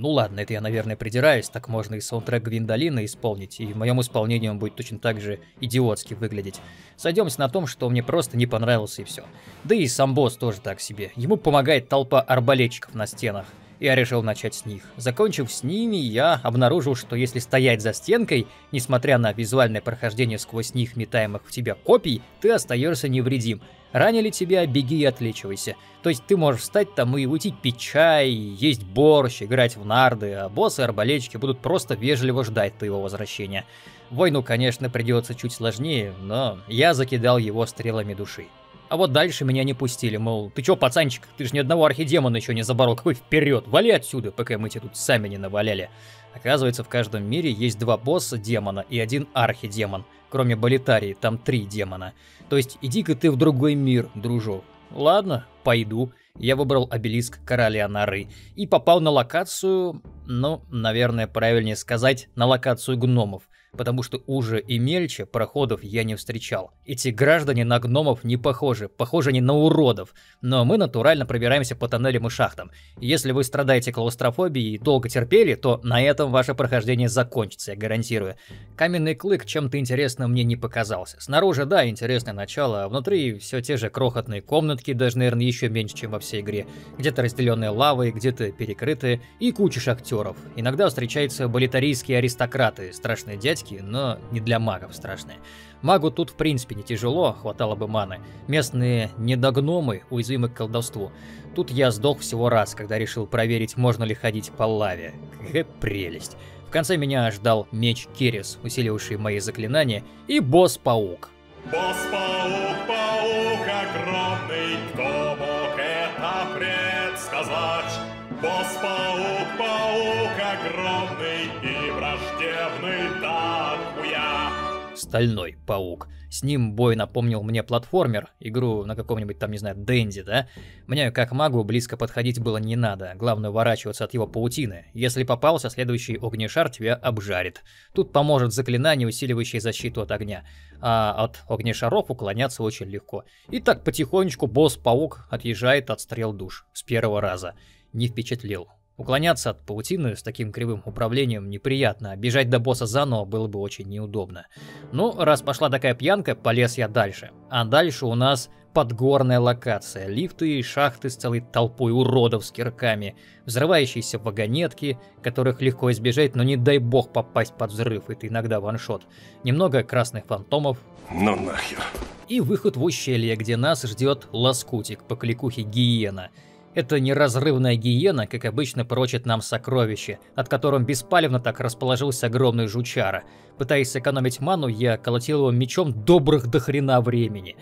Ну ладно, это я, наверное, придираюсь, так можно и саундтрек Гвиндолина исполнить, и в моем исполнении он будет точно так же идиотски выглядеть. Сойдемся на том, что мне просто не понравился и все. Да и сам босс тоже так себе. Ему помогает толпа арбалетчиков на стенах. Я решил начать с них. Закончив с ними, я обнаружил, что если стоять за стенкой, несмотря на визуальное прохождение сквозь них метаемых в тебя копий, ты остаешься невредим. Ранили тебя, беги и отлечивайся. То есть ты можешь встать там и уйти пить чай, есть борщ, играть в нарды, а боссы и арбалетчики будут просто вежливо ждать твоего возвращения. Войну, конечно, придется чуть сложнее, но я закидал его стрелами души. А вот дальше меня не пустили, мол, ты чё, пацанчик, ты же ни одного архидемона еще не заборол, какой вперед, вали отсюда, пока мы тебя тут сами не наваляли. Оказывается, в каждом мире есть 2 босса-демона и 1 архидемон, кроме Болитарии, там 3 демона. То есть иди-ка ты в другой мир, дружок. Ладно, пойду. Я выбрал обелиск Короля Норы и попал на локацию, ну, наверное, правильнее сказать, на локацию гномов. Потому что уже и мельче проходов я не встречал. Эти граждане на гномов не похожи, похожи они на уродов. Но мы натурально пробираемся по тоннелям и шахтам. Если вы страдаете клаустрофобией и долго терпели, то на этом ваше прохождение закончится, я гарантирую. Каменный клык чем-то интересным мне не показался. Снаружи, да, интересное начало, а внутри все те же крохотные комнатки, даже, наверное, еще меньше, чем во всей игре. Где-то разделенные лавой, где-то перекрытые и куча шахтеров. актеров. Иногда встречаются болитарийские аристократы, страшные дядьки, но не для магов страшные. Магу тут в принципе не тяжело, хватало бы маны. Местные недогномы уязвимы к колдовству. Тут я сдох всего раз, когда решил проверить, можно ли ходить по лаве. Какая прелесть. В конце меня ждал меч Керис, усиливший мои заклинания, и босс-паук. Босс-паук, паук огромный, кто мог это предсказать? Босс-паук, паук огромный и враждебный, так я. Стальной паук. С ним бой напомнил мне платформер, игру на каком-нибудь там, не знаю, Денди, да? Мне, как магу, близко подходить было не надо, главное уворачиваться от его паутины. Если попался, следующий огнешар тебя обжарит. Тут поможет заклинание, усиливающее защиту от огня. А от огнешаров уклоняться очень легко. И так потихонечку босс-паук отъезжает от стрел душ. С первого раза. Не впечатлил. Уклоняться от паутины с таким кривым управлением неприятно, а бежать до босса заново было бы очень неудобно. Ну, раз пошла такая пьянка, полез я дальше. А дальше у нас подгорная локация, лифты и шахты с целой толпой уродов с кирками, взрывающиеся вагонетки, которых легко избежать, но не дай бог попасть под взрыв, это иногда ваншот. Немного красных фантомов. Ну нахер. И выход в ущелье, где нас ждет лоскутик по кликухе гиена. Эта неразрывная гиена, как обычно, прочит нам сокровище, от которым беспалевно так расположился огромный жучара. Пытаясь сэкономить ману, я колотил его мечом добрых до хрена времени.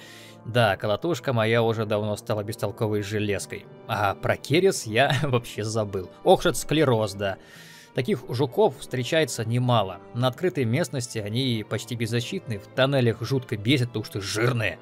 Да, колотушка моя уже давно стала бестолковой железкой. А про Керис я вообще забыл. Охшет-склероз, да. Таких жуков встречается немало. На открытой местности они почти беззащитны, в тоннелях жутко бесят, потому что жирные.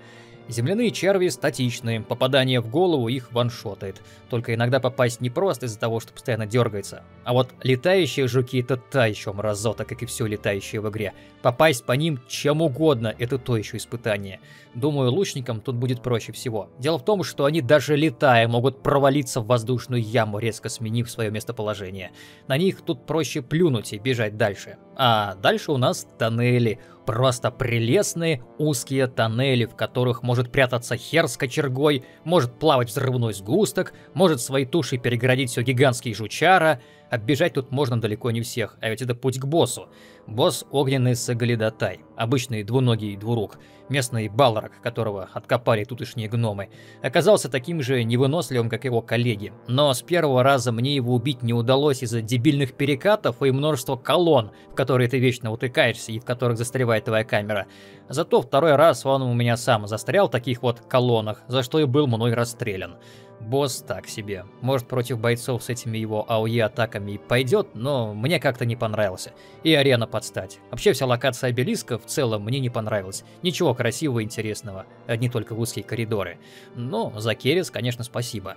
Земляные черви статичные, попадание в голову их ваншотает. Только иногда попасть не просто из-за того, что постоянно дергается. А вот летающие жуки — это та еще мразота, как и все летающие в игре. Попасть по ним чем угодно — это то еще испытание. Думаю, лучникам тут будет проще всего. Дело в том, что они даже летая могут провалиться в воздушную яму, резко сменив свое местоположение. На них тут проще плюнуть и бежать дальше. А дальше у нас тоннели. Просто прелестные узкие тоннели, в которых может прятаться хер с кочергой, может плавать взрывной сгусток, может своей тушей перегородить все гигантский жучара. Оббежать тут можно далеко не всех, а ведь это путь к боссу. Босс — огненный соглядотай, обычный двуногий двурук, местный балрак, которого откопали тутошние гномы. Оказался таким же невыносливым, как его коллеги. Но с первого раза мне его убить не удалось из-за дебильных перекатов и множества колонн, в которые ты вечно утыкаешься и в которых застревает твоя камера. Зато второй раз он у меня сам застрял в таких вот колоннах, за что и был мной расстрелян. Босс так себе. Может, против бойцов с этими его АОЕ-атаками и пойдет, но мне как-то не понравился. И арена под стать. Вообще вся локация обелиска в целом мне не понравилась. Ничего красивого и интересного. Одни только узкие коридоры. Но за Керис, конечно, спасибо.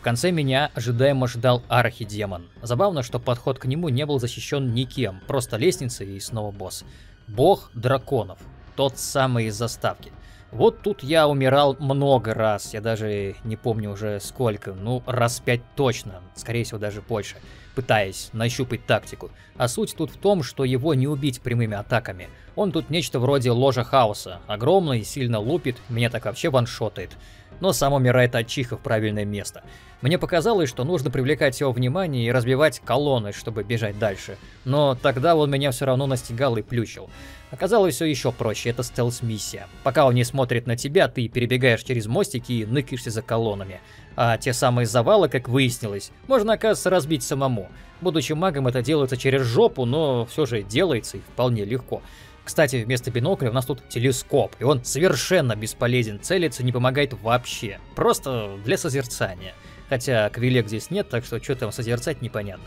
В конце меня ожидаемо ждал архидемон. Забавно, что подход к нему не был защищен никем. Просто лестница и снова босс. Бог драконов. Тот самый из заставки. Вот тут я умирал много раз, я даже не помню уже сколько, ну раз 5 точно, скорее всего даже больше, пытаясь нащупать тактику. А суть тут в том, что его не убить прямыми атаками. Он тут нечто вроде ложа хаоса, огромный, сильно лупит, меня так вообще ваншотает. Но сам умирает от чиха в правильное место. Мне показалось, что нужно привлекать его внимание и разбивать колонны, чтобы бежать дальше. Но тогда он меня все равно настигал и плющил. Оказалось, все еще проще, это стелс-миссия. Пока он не смотрит на тебя, ты перебегаешь через мостики и ныкаешься за колоннами. А те самые завалы, как выяснилось, можно, оказывается, разбить самому. Будучи магом, это делается через жопу, но все же делается и вполне легко. Кстати, вместо бинокля у нас тут телескоп, и он совершенно бесполезен, целиться не помогает вообще. Просто для созерцания. Хотя квилек здесь нет, так что что там созерцать непонятно.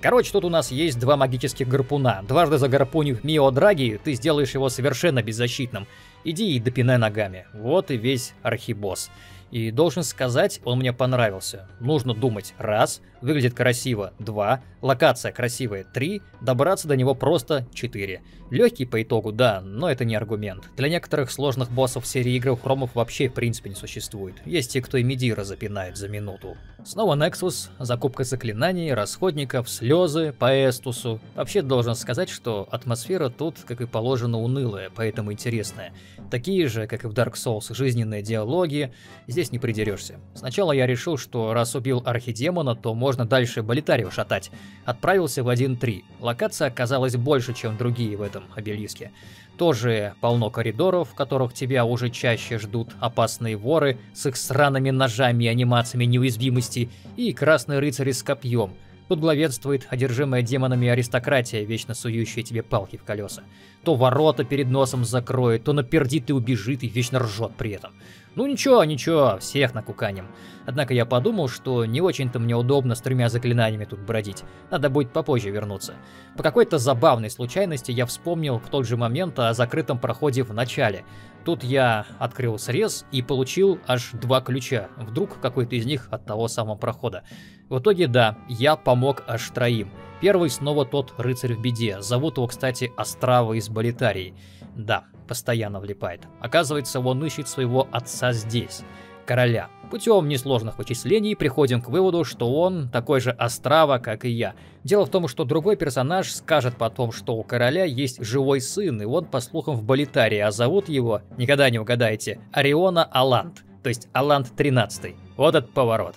Короче, тут у нас есть два магических гарпуна. Дважды загарпунив Мио Драги, ты сделаешь его совершенно беззащитным. Иди и допинай ногами. Вот и весь архибосс. И должен сказать, он мне понравился. Нужно думать. Раз. Выглядит красиво. Два. Локация красивая. Три. Добраться до него просто. Четыре. Легкий по итогу, да, но это не аргумент. Для некоторых сложных боссов серии игр хромов вообще в принципе не существует. Есть те, кто и Медира запинает за минуту. Снова Nexus, закупка заклинаний, расходников, слезы по Эстусу. Вообще должен сказать, что атмосфера тут, как и положено, унылая, поэтому интересная. Такие же, как и в Dark Souls, жизненные диалоги. Здесь не придерешься. Сначала я решил, что раз убил архидемона, то можно можно дальше Болитарио шатать, отправился в 1.3. Локация оказалась больше, чем другие в этом обелиске. Тоже полно коридоров, в которых тебя уже чаще ждут опасные воры с их сраными ножами и анимациями неуязвимости и красные рыцари с копьем. Тут главенствует одержимая демонами аристократия, вечно сующая тебе палки в колеса. То ворота перед носом закроет, то напердит и убежит, и вечно ржет при этом. Ну ничего, ничего, всех накуканим. Однако я подумал, что не очень-то мне удобно с тремя заклинаниями тут бродить. Надо будет попозже вернуться. По какой-то забавной случайности я вспомнил в тот же момент о закрытом проходе в начале. Тут я открыл срез и получил аж 2 ключа. Вдруг какой-то из них от того самого прохода. В итоге, да, я помог аж 3. Первый снова тот рыцарь в беде. Зовут его, кстати, Острава из Болитарии. Да, постоянно влипает. Оказывается, он ищет своего отца здесь, короля. Путем несложных вычислений приходим к выводу, что он такой же Острава, как и я. Дело в том, что другой персонаж скажет потом, что у короля есть живой сын, и он, по слухам, в Болитарии, а зовут его, никогда не угадайте, Ориона Аланд, то есть Аланд 13. Вот этот поворот.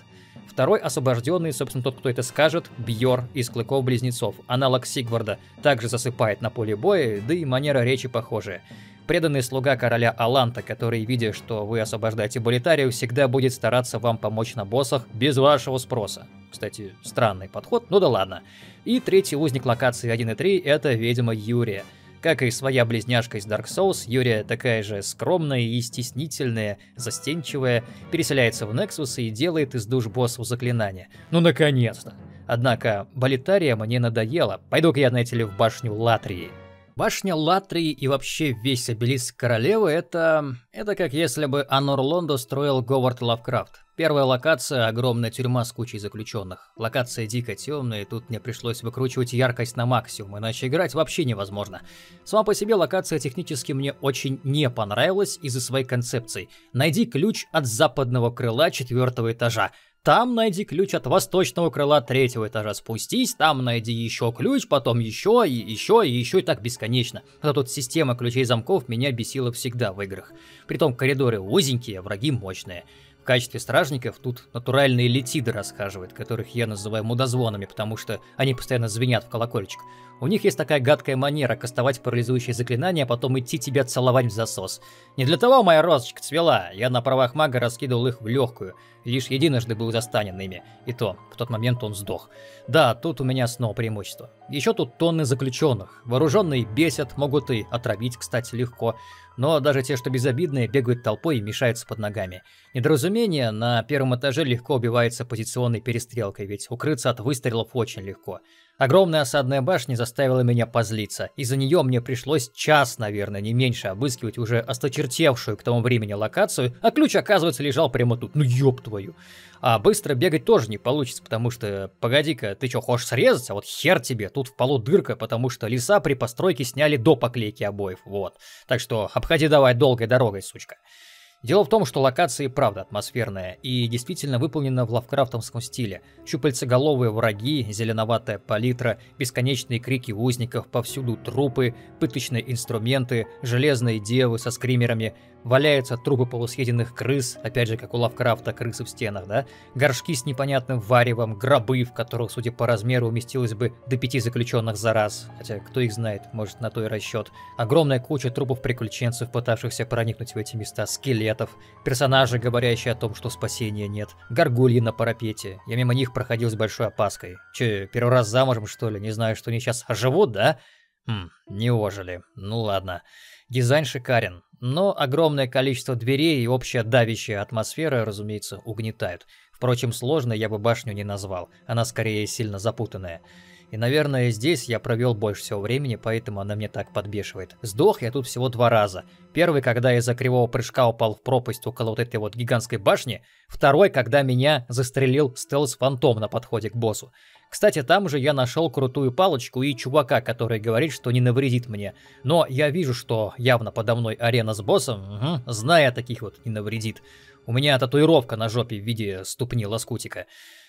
Второй освобожденный, собственно, тот, кто это скажет, Бьор из Клыков-Близнецов, аналог Сигварда, также засыпает на поле боя, да и манера речи похожая. Преданный слуга короля Аланта, который, видя, что вы освобождаете Болитарию, всегда будет стараться вам помочь на боссах без вашего спроса. Кстати, странный подход, ну да ладно. И третий узник локации 1.3 — это ведьма Юрия. Как и своя близняшка из Dark Souls, Юрия такая же скромная и стеснительная, застенчивая, переселяется в Nexus и делает из душ боссов заклинания. Ну наконец-то! Однако Болитария мне надоела, пойду-ка я, знаете ли, в башню Латрии. Башня Латрии и вообще весь обелиск королевы — это как если бы Анор Лондо строил Говард Лавкрафт. Первая локация — огромная тюрьма с кучей заключенных. Локация дико темная, и тут мне пришлось выкручивать яркость на максимум, иначе играть вообще невозможно. Сама по себе локация технически мне очень не понравилась из-за своей концепции. Найди ключ от западного крыла 4-го этажа. Там найди ключ от восточного крыла 3-го этажа, спустись, там найди еще ключ, потом еще, и еще, и еще, и так бесконечно. А тут система ключей-замков меня бесила всегда в играх. Притом коридоры узенькие, а враги мощные. В качестве стражников тут натуральные летиды расхаживают, которых я называю мудозвонами, потому что они постоянно звенят в колокольчик. У них есть такая гадкая манера кастовать парализующие заклинания, а потом идти тебя целовать в засос. Не для того моя розочка цвела, я на правах мага раскидывал их в легкую. Лишь единожды был застанен ими, и то, в тот момент он сдох. Да, тут у меня снова преимущество. Еще тут тонны заключенных. Вооруженные бесят, могут и отравить, кстати, легко. Но даже те, что безобидные, бегают толпой и мешаются под ногами. Недоразумение: на первом этаже легко убивается позиционной перестрелкой, ведь укрыться от выстрелов очень легко. Огромная осадная башня заставила меня позлиться. Из-за нее мне пришлось час, наверное, не меньше, обыскивать уже осточертевшую к тому времени локацию, а ключ, оказывается, лежал прямо тут. Ну ёб твою. А быстро бегать тоже не получится, потому что, погоди-ка, ты что, хочешь срезать? А вот хер тебе, тут в полу дырка, потому что леса при постройке сняли до поклейки обоев, вот. Так что обходи давай долгой дорогой, сучка. Дело в том, что локация и правда атмосферная, и действительно выполнена в лавкрафтовском стиле. Щупальцеголовые враги, зеленоватая палитра, бесконечные крики узников, повсюду трупы, пыточные инструменты, железные девы со скримерами, валяются трупы полусъеденных крыс, опять же, как у Лавкрафта, крысы в стенах, да? Горшки с непонятным варевом, гробы, в которых, судя по размеру, уместилось бы до 5 заключенных за раз. Хотя, кто их знает, может, на то и расчет. Огромная куча трупов приключенцев, пытавшихся проникнуть в эти места, скелет, персонажи, говорящие о том, что спасения нет, горгульи на парапете. Я мимо них проходил с большой опаской. Че, первый раз замужем, что ли? Не знаю, что они сейчас оживут, да? Не ожили. Ну ладно. Дизайн шикарен. Но огромное количество дверей и общая давящая атмосфера, разумеется, угнетают. Впрочем, сложной я бы башню не назвал. Она скорее сильно запутанная. И, наверное, здесь я провел больше всего времени, поэтому она мне так подбешивает. Сдох я тут всего 2 раза. Первый, когда из-за кривого прыжка упал в пропасть около вот этой вот гигантской башни. Второй, когда меня застрелил стелс-фантом на подходе к боссу. Кстати, там же я нашел крутую палочку и чувака, который говорит, что не навредит мне. Но я вижу, что явно подо мной арена с боссом, зная таких вот, не навредит. У меня татуировка на жопе в виде ступни лоскутика.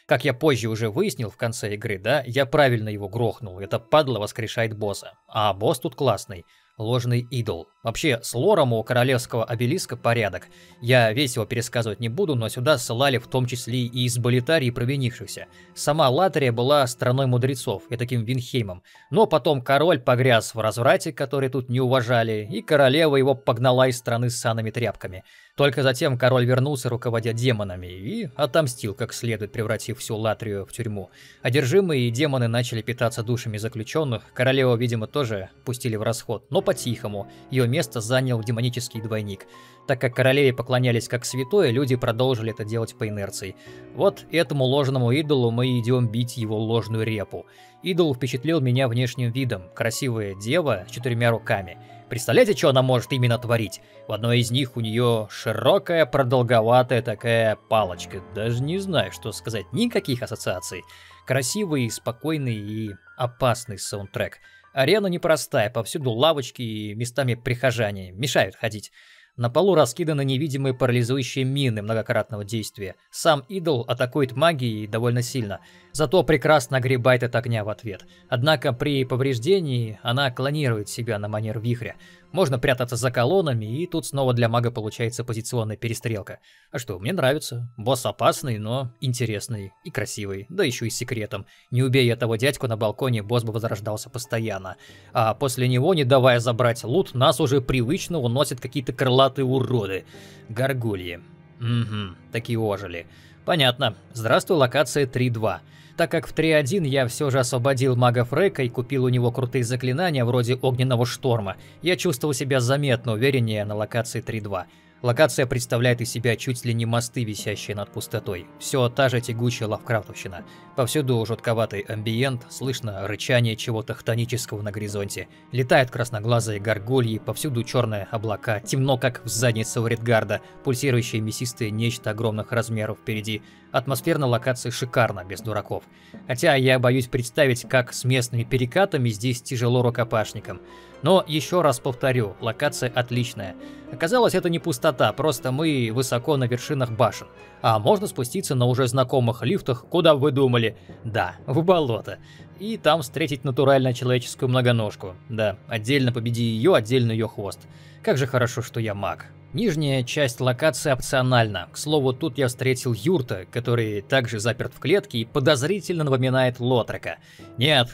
Как я позже уже выяснил в конце игры, да, я правильно его грохнул, это падла воскрешает босса. А босс тут классный. Ложный идол. Вообще, с лором у королевского обелиска порядок. Я весь его пересказывать не буду, но сюда ссылали в том числе и из Болитарии провинившихся. Сама Латрия была страной мудрецов и таким Винхеймом. Но потом король погряз в разврате, который тут не уважали, и королева его погнала из страны с саными тряпками. Только затем король вернулся, руководя демонами, и отомстил как следует, превратив всю Латрию в тюрьму. Одержимые и демоны начали питаться душами заключенных, королеву, видимо, тоже пустили в расход, но по-тихому. Ее место занял демонический двойник. Так как королеве поклонялись как святое, люди продолжили это делать по инерции. Вот этому ложному идолу мы идем бить его ложную репу. Идол впечатлил меня внешним видом. Красивая дева с 4 руками. Представляете, что она может именно творить? В одной из них у нее широкая, продолговатая такая палочка. Даже не знаю, что сказать. Никаких ассоциаций. Красивый, спокойный и опасный саундтрек. Арена непростая, повсюду лавочки и местами прихожане. Мешают ходить. На полу раскиданы невидимые парализующие мины многократного действия. Сам идол атакует магией довольно сильно, зато прекрасно огребает от огня в ответ. Однако при повреждении она клонирует себя на манер вихря. Можно прятаться за колоннами, и тут снова для мага получается позиционная перестрелка. А что, мне нравится. Босс опасный, но интересный и красивый, да еще и с секретом. Не убей этого дядьку на балконе, босс бы возрождался постоянно. А после него, не давая забрать лут, нас уже привычно уносят какие-то крылатые уроды. Гаргульи. Угу, такие ожили. Понятно. Здравствуй, локация 3.2. Так как в 3.1 я все же освободил мага Фрейка и купил у него крутые заклинания вроде Огненного Шторма, я чувствовал себя заметно увереннее на локации 3.2. Локация представляет из себя чуть ли не мосты, висящие над пустотой. Все та же тягучая лавкрафтовщина. Повсюду жутковатый амбиент, слышно рычание чего-то хтонического на горизонте. Летают красноглазые горгульи, повсюду черные облака, темно как в заднице у Редгарда, пульсирующее мясистое нечто огромных размеров впереди. Атмосфера на локации шикарна, без дураков. Хотя я боюсь представить, как с местными перекатами здесь тяжело рукопашникам. Но еще раз повторю, локация отличная. Оказалось, это не пустота, просто мы высоко на вершинах башен. А можно спуститься на уже знакомых лифтах, куда вы думали? Да, в болото. И там встретить натурально человеческую многоножку. Да, отдельно победи ее, отдельно ее хвост. Как же хорошо, что я маг. Нижняя часть локации опциональна. К слову, тут я встретил Юрта, который также заперт в клетке и подозрительно напоминает Лотрока. Нет,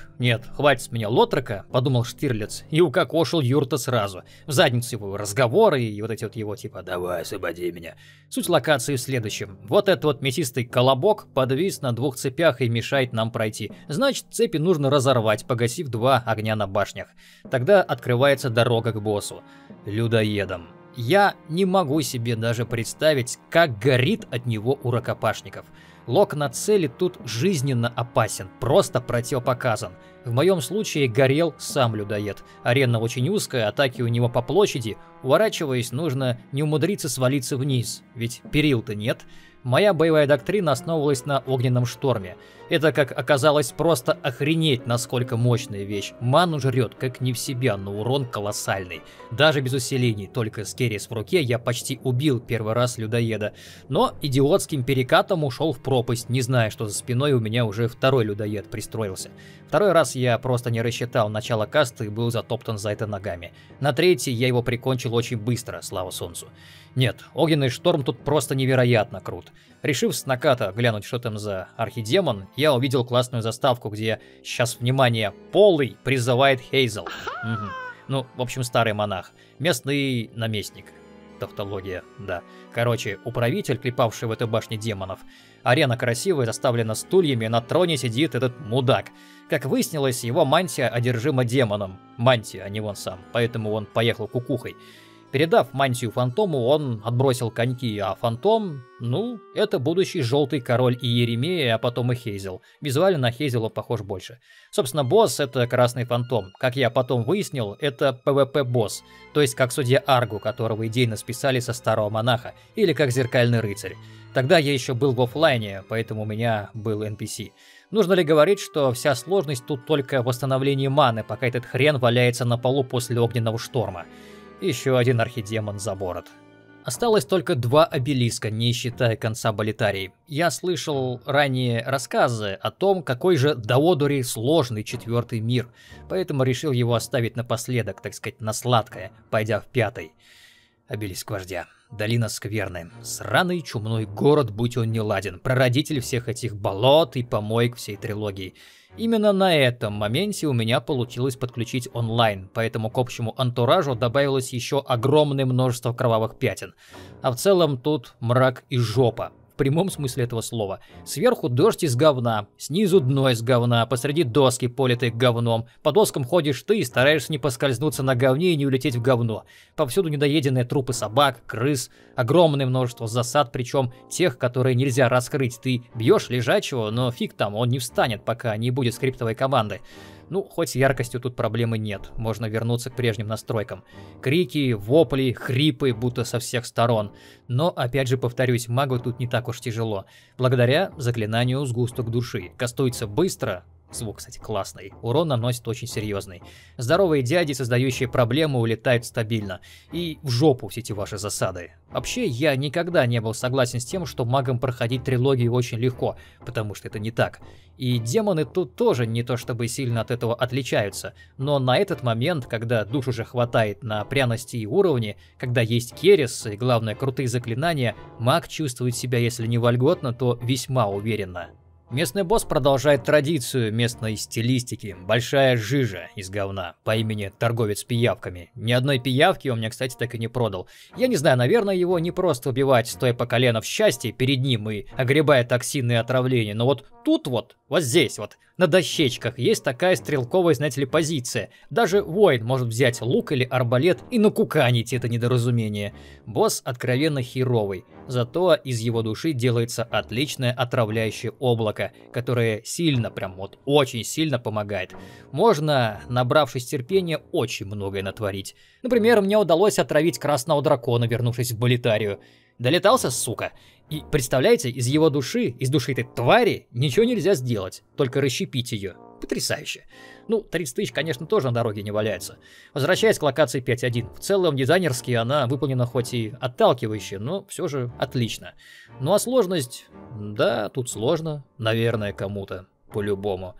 хватит с меня Лотрока, подумал Штирлиц, и укокошил Юрта сразу. В задницу его разговоры и вот эти вот его типа «давай, освободи меня». Суть локации в следующем. Вот этот вот мясистый колобок подвис на 2 цепях и мешает нам пройти. Значит, цепи нужно разорвать, погасив 2 огня на башнях. Тогда открывается дорога к боссу. Людоедом. Я не могу себе даже представить, как горит от него у рукопашников. Лок на цели тут жизненно опасен, просто противопоказан. В моем случае горел сам людоед. Арена очень узкая, атаки у него по площади. Уворачиваясь, нужно не умудриться свалиться вниз, ведь перил-то нет. Моя боевая доктрина основывалась на Огненном Шторме. Это, как оказалось, просто охренеть, насколько мощная вещь. Ману жрет, как не в себя, но урон колоссальный. Даже без усилений, только с Керис в руке я почти убил первый раз людоеда. Но идиотским перекатом ушел в пропасть, не зная, что за спиной у меня уже второй людоед пристроился. Второй раз я просто не рассчитал начало касты и был затоптан за это ногами. На третий я его прикончил очень быстро, слава солнцу. Нет, Огненный Шторм тут просто невероятно крут. Решив с наката глянуть, что там за архидемон, я увидел классную заставку, где, сейчас внимание, Полый призывает Хейзел. Угу. Ну, в общем, старый монах. Местный наместник. Тавтология, да. Короче, управитель, клепавший в этой башне демонов. Арена красивая, заставлена стульями, на троне сидит этот мудак. Как выяснилось, его мантия одержима демоном. Мантия, а не он сам. Поэтому он поехал кукухой. Передав мантию фантому, он отбросил коньки, а фантом, ну, это будущий желтый король и Иеремия, а потом и Хейзел. Визуально на Хейзела похож больше. Собственно, босс — это красный фантом. Как я потом выяснил, это ПВП-босс, то есть как судья Аргу, которого идейно списали со старого монаха, или как зеркальный рыцарь. Тогда я еще был в офлайне, поэтому у меня был NPC. Нужно ли говорить, что вся сложность тут только в восстановлении маны, пока этот хрен валяется на полу после Огненного Шторма? Еще один архидемон за бород. Осталось только два обелиска, не считая конца Болитарии. Я слышал ранее рассказы о том, какой же до одури сложный четвертый мир, поэтому решил его оставить напоследок, так сказать, на сладкое, пойдя в пятый. Обелиск вождя. Долина скверны. Сраный чумной город, будь он неладен. Прародитель всех этих болот и помоек всей трилогии. Именно на этом моменте у меня получилось подключить онлайн, поэтому к общему антуражу добавилось еще огромное множество кровавых пятен. А в целом тут мрак и жопа. В прямом смысле этого слова. Сверху дождь из говна, снизу дно из говна, посреди доски, политые говном. По доскам ходишь ты и стараешься не поскользнуться на говне и не улететь в говно. Повсюду недоеденные трупы собак, крыс, огромное множество засад, причем тех, которые нельзя раскрыть. Ты бьешь лежачего, но фиг там, он не встанет, пока не будет скриптовой команды. Ну, хоть с яркостью тут проблемы нет, можно вернуться к прежним настройкам. Крики, вопли, хрипы, будто со всех сторон. Но, опять же повторюсь, магу тут не так уж тяжело. Благодаря заклинанию «Сгусток души». Кастуется быстро, звук, кстати, классный, урон наносит очень серьезный. Здоровые дяди, создающие проблемы, улетают стабильно. И в жопу все эти ваши засады. Вообще, я никогда не был согласен с тем, что магам проходить трилогию очень легко, потому что это не так. И демоны тут тоже не то чтобы сильно от этого отличаются, но на этот момент, когда душ уже хватает на пряности и уровни, когда есть керес и, главное, крутые заклинания, маг чувствует себя, если не вольготно, то весьма уверенно. Местный босс продолжает традицию местной стилистики. Большая жижа из говна по имени торговец пиявками. Ни одной пиявки он мне, кстати, так и не продал. Я не знаю, наверное, его не просто убивать, стоя по колено в счастье перед ним и огребая токсинные отравления. Но вот тут вот здесь вот, на дощечках, есть такая стрелковая, знаете ли, позиция. Даже воин может взять лук или арбалет и накуканить это недоразумение. Босс откровенно херовый. Зато из его души делается отличное отравляющее облако, которое сильно, прям вот очень сильно помогает. Можно, набравшись терпения, очень многое натворить. Например, мне удалось отравить красного дракона, вернувшись в Болитарию. Долетался, сука. И, представляете, из его души, из души этой твари, ничего нельзя сделать, только расщепить ее. Потрясающе. Ну, 30 тысяч, конечно, тоже на дороге не валяется. Возвращаясь к локации 5.1. В целом, дизайнерски она выполнена хоть и отталкивающе, но все же отлично. Ну а сложность... Да, тут сложно. Наверное, кому-то. По-любому.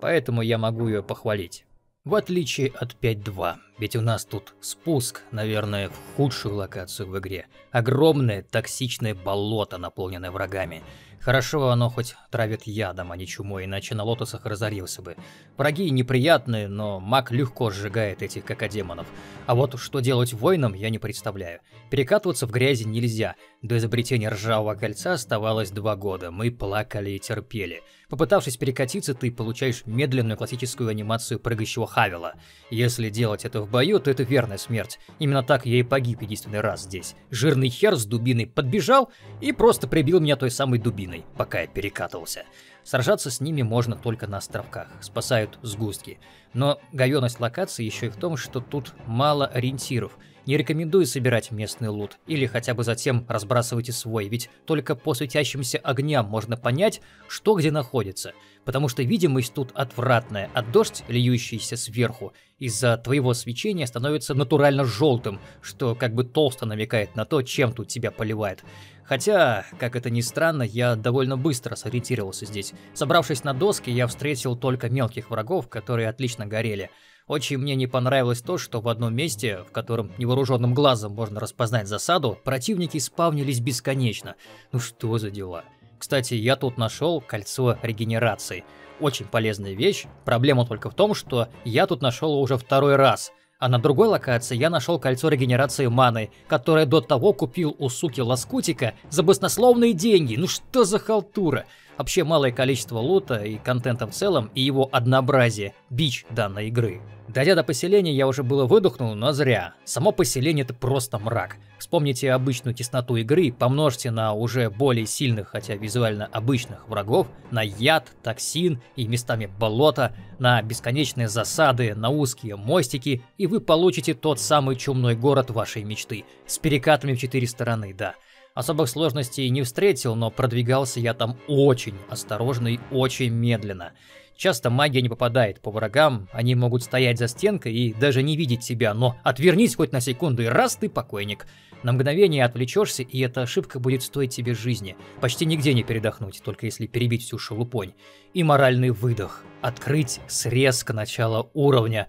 Поэтому я могу ее похвалить. В отличие от 5.2, ведь у нас тут спуск, наверное, в худшую локацию в игре. Огромное токсичное болото, наполненное врагами. Хорошо, оно хоть травит ядом, а не чумой, иначе на лотосах разорился бы. Враги неприятные, но маг легко сжигает этих какодемонов. А вот что делать воинам, я не представляю. Перекатываться в грязи нельзя. До изобретения ржавого кольца оставалось 2 года. Мы плакали и терпели. Попытавшись перекатиться, ты получаешь медленную классическую анимацию прыгающего Хавела. Если делать это в бою, то это верная смерть. Именно так я и погиб единственный раз здесь. Жирный хер с дубиной подбежал и просто прибил меня той самой дубиной, пока я перекатывался. Сражаться с ними можно только на островках, спасают сгустки. Но говёность локации еще и в том, что тут мало ориентиров. Не рекомендую собирать местный лут, или хотя бы затем разбрасывайте свой, ведь только по светящимся огням можно понять, что где находится. Потому что видимость тут отвратная, а дождь, льющийся сверху, из-за твоего свечения становится натурально желтым, что как бы толсто намекает на то, чем тут тебя поливает. Хотя, как это ни странно, я довольно быстро сориентировался здесь. Собравшись на доски, я встретил только мелких врагов, которые отлично горели. Очень мне не понравилось то, что в одном месте, в котором невооруженным глазом можно распознать засаду, противники спавнились бесконечно. Ну что за дела? Кстати, я тут нашел кольцо регенерации. Очень полезная вещь. Проблема только в том, что я тут нашел его уже 2-й раз. А на другой локации я нашел кольцо регенерации маны, которое до того купил у суки Лоскутика за баснословные деньги. Ну что за халтура? Вообще малое количество лута и контента в целом, и его однообразие – бич данной игры. Дойдя до поселения, я уже было выдохнул, но зря. Само поселение – это просто мрак. Вспомните обычную тесноту игры, помножьте на уже более сильных, хотя визуально обычных врагов, на яд, токсин и местами болото, на бесконечные засады, на узкие мостики, и вы получите тот самый чумной город вашей мечты. С перекатами в 4 стороны, да. Особых сложностей не встретил, но продвигался я там очень осторожно и очень медленно. Часто магия не попадает по врагам, они могут стоять за стенкой и даже не видеть себя, но отвернись хоть на секунду и раз ты покойник. На мгновение отвлечешься, и эта ошибка будет стоить тебе жизни. Почти нигде не передохнуть, только если перебить всю шелупонь. И моральный выдох. Открыть срез к началу уровня.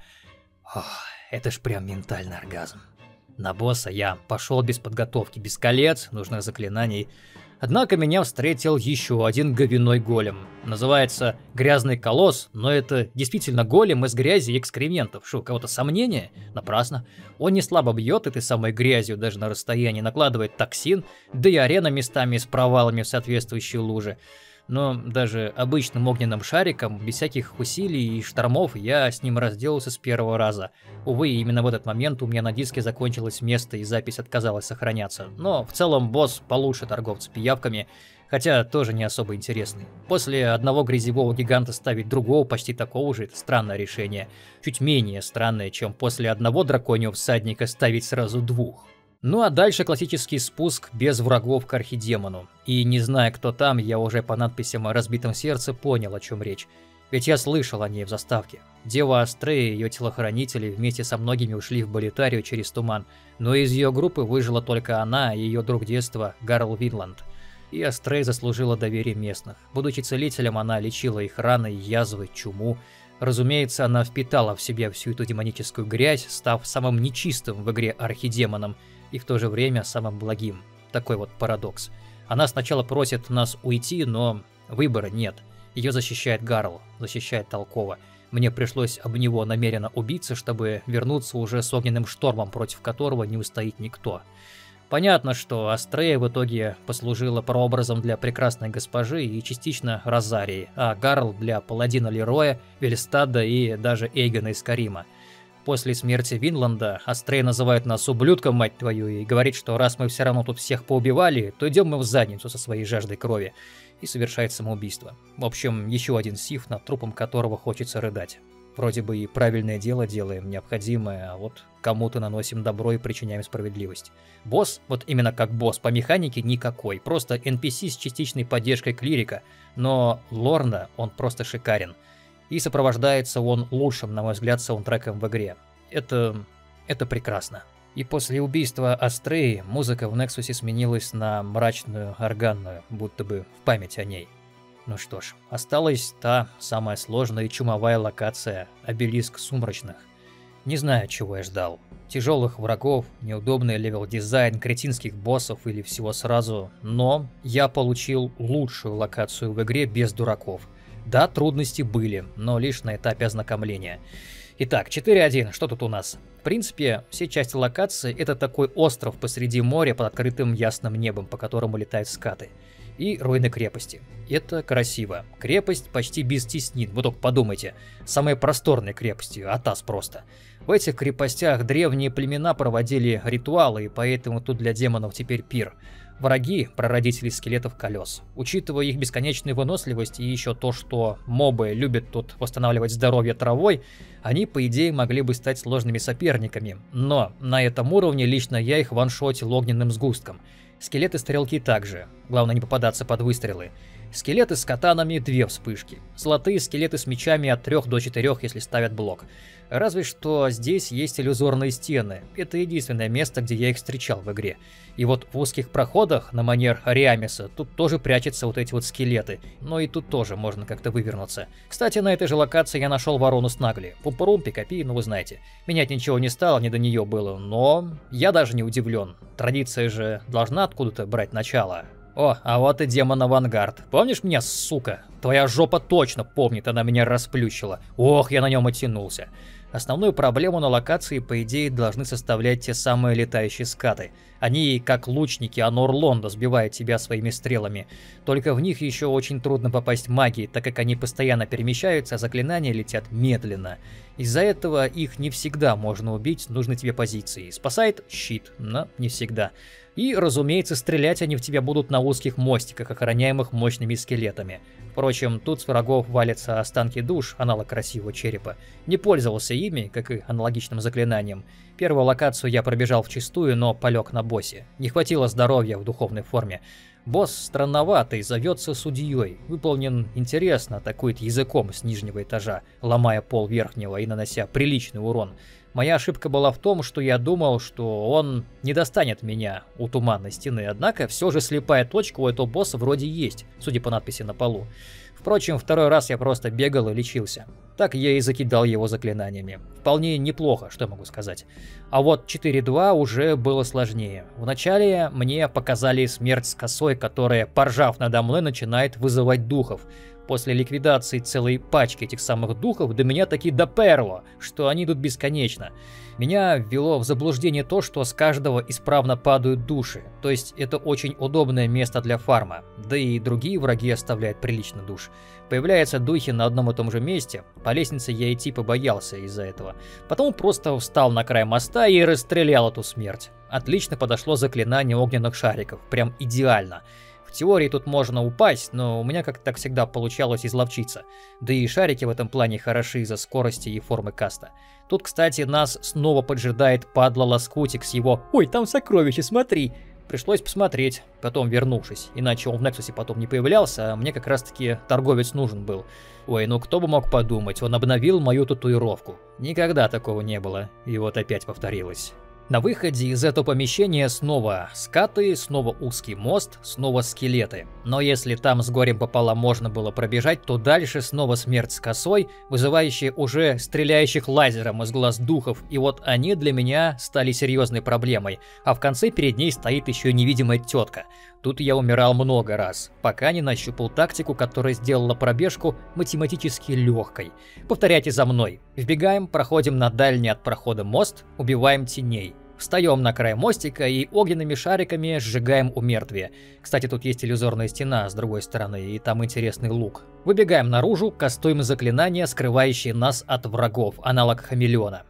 Ох, это ж прям ментальный оргазм. На босса я пошел без подготовки, без колец, нужных заклинаний. Однако меня встретил еще один говяной голем. Называется «Грязный колосс», но это действительно голем из грязи и экскрементов. Что, у кого-то сомнения? Напрасно. Он не слабо бьет этой самой грязью, даже на расстоянии накладывает токсин, да и арена местами с провалами в соответствующие лужи. Но даже обычным огненным шариком, без всяких усилий и штормов, я с ним разделался с первого раза. Увы, именно в этот момент у меня на диске закончилось место и запись отказалась сохраняться. Но в целом босс получше торговца пиявками, хотя тоже не особо интересный. После одного грязевого гиганта ставить другого почти такого же — это странное решение. Чуть менее странное, чем после одного драконьего всадника ставить сразу двух. Ну а дальше классический спуск без врагов к архидемону. И не зная, кто там, я уже по надписям о разбитом сердце понял, о чем речь. Ведь я слышал о ней в заставке. Дева Астрея и ее телохранители вместе со многими ушли в Болитарию через туман, но из ее группы выжила только она и ее друг детства Гарл Винланд. И Астрея заслужила доверие местных. Будучи целителем, она лечила их раны, язвы, чуму. Разумеется, она впитала в себя всю эту демоническую грязь, став самым нечистым в игре архидемоном и в то же время самым благим. Такой вот парадокс. Она сначала просит нас уйти, но выбора нет. Ее защищает Гарл, защищает толково. Мне пришлось об него намеренно убиться, чтобы вернуться уже с огненным штормом, против которого не устоит никто. Понятно, что Астрея в итоге послужила прообразом для прекрасной госпожи и частично Розарии, а Гарл для паладина Лероя, Вельстада и даже Эйгона из Карима. После смерти Винланда Астрея называет нас ублюдком, мать твою, и говорит, что раз мы все равно тут всех поубивали, то идем мы в задницу со своей жаждой крови, и совершает самоубийство. В общем, еще один сиф, над трупом которого хочется рыдать. Вроде бы и правильное дело делаем, необходимое, а вот кому-то наносим добро и причиняем справедливость. Босс, вот именно как босс, по механике никакой, просто NPC с частичной поддержкой клирика, но Лорна он просто шикарен. И сопровождается он лучшим, на мой взгляд, саундтреком в игре. Это прекрасно. И после убийства Астреи музыка в Нексусе сменилась на мрачную, органную, будто бы в память о ней. Ну что ж, осталась та самая сложная и чумовая локация – обелиск сумрачных. Не знаю, чего я ждал. Тяжелых врагов, неудобный левел-дизайн, кретинских боссов или всего сразу. Но я получил лучшую локацию в игре без дураков. Да, трудности были, но лишь на этапе ознакомления. Итак, 4.1, что тут у нас? В принципе, все части локации — это такой остров посреди моря под открытым ясным небом, по которому летают скаты. И руины крепости. Это красиво. Крепость почти без теснин, вы только подумайте. Самой просторной крепостью, атас просто. В этих крепостях древние племена проводили ритуалы, и поэтому тут для демонов теперь пир. Враги – прародители скелетов колес. Учитывая их бесконечную выносливость и еще то, что мобы любят тут восстанавливать здоровье травой, они, по идее, могли бы стать сложными соперниками. Но на этом уровне лично я их ваншотил огненным сгустком. Скелеты-стрелки также. Главное не попадаться под выстрелы. Скелеты с катанами — 2 вспышки. Золотые скелеты с мечами — от 3 до 4, если ставят блок. Разве что здесь есть иллюзорные стены. Это единственное место, где я их встречал в игре. И вот в узких проходах, на манер Риамиса, тут тоже прячутся вот эти вот скелеты. Но и тут тоже можно как-то вывернуться. Кстати, на этой же локации я нашел ворону Снагли. Пумпурум, Пикапи, ну вы знаете. Менять ничего не стало, не до нее было. Но я даже не удивлен. Традиция же должна откуда-то брать начало. О, а вот и демон Авангард. Помнишь меня, сука? Твоя жопа точно помнит, она меня расплющила. Ох, я на нем и тянулся. Основную проблему на локации, по идее, должны составлять те самые летающие скаты. Они, как лучники Анор Лондо, сбивают тебя своими стрелами. Только в них еще очень трудно попасть магией, так как они постоянно перемещаются, а заклинания летят медленно. Из-за этого их не всегда можно убить с нужной тебе позиции. Спасает щит, но не всегда. И, разумеется, стрелять они в тебя будут на узких мостиках, охраняемых мощными скелетами. Впрочем, тут с врагов валятся останки душ, аналог красивого черепа. Не пользовался ими, как и аналогичным заклинанием. Первую локацию я пробежал вчистую, но полег на боссе. Не хватило здоровья в духовной форме. Босс странноватый, зовется судьей. Выполнен интересно, атакует языком с нижнего этажа, ломая пол верхнего и нанося приличный урон. Моя ошибка была в том, что я думал, что он не достанет меня у туманной стены, однако все же слепая точка у этого босса вроде есть, судя по надписи на полу. Впрочем, второй раз я просто бегал и лечился. Так я и закидал его заклинаниями. Вполне неплохо, что могу сказать. А вот 4-2 уже было сложнее. Вначале мне показали смерть с косой, которая, поржав надо мной, начинает вызывать духов. После ликвидации целой пачки этих самых духов до меня таки доперло, что они идут бесконечно. Меня ввело в заблуждение то, что с каждого исправно падают души, то есть это очень удобное место для фарма, да и другие враги оставляют прилично душ. Появляются духи на одном и том же месте, по лестнице я идти побоялся из-за этого, потом просто встал на край моста и расстрелял эту смерть. Отлично подошло заклинание огненных шариков, прям идеально. В теории тут можно упасть, но у меня как-то так всегда получалось изловчиться. Да и шарики в этом плане хороши из-за скорости и формы каста. Тут, кстати, нас снова поджидает падла Лоскутик с его «Ой, там сокровище, смотри!». Пришлось посмотреть, потом вернувшись, иначе он в Нексусе потом не появлялся, а мне как раз-таки торговец нужен был. Ой, ну кто бы мог подумать, он обновил мою татуировку. Никогда такого не было, и вот опять повторилось. На выходе из этого помещения снова скаты, снова узкий мост, снова скелеты. Но если там с горем пополам можно было пробежать, то дальше снова смерть с косой, вызывающая уже стреляющих лазером из глаз духов, и вот они для меня стали серьезной проблемой. А в конце перед ней стоит еще невидимая тетка. Тут я умирал много раз, пока не нащупал тактику, которая сделала пробежку математически легкой. Повторяйте за мной. Вбегаем, проходим на дальний от прохода мост, убиваем теней. Встаем на край мостика и огненными шариками сжигаем у мертвия. Кстати, тут есть иллюзорная стена с другой стороны, и там интересный лук. Выбегаем наружу, кастуем заклинания, скрывающие нас от врагов, аналог хамелеона.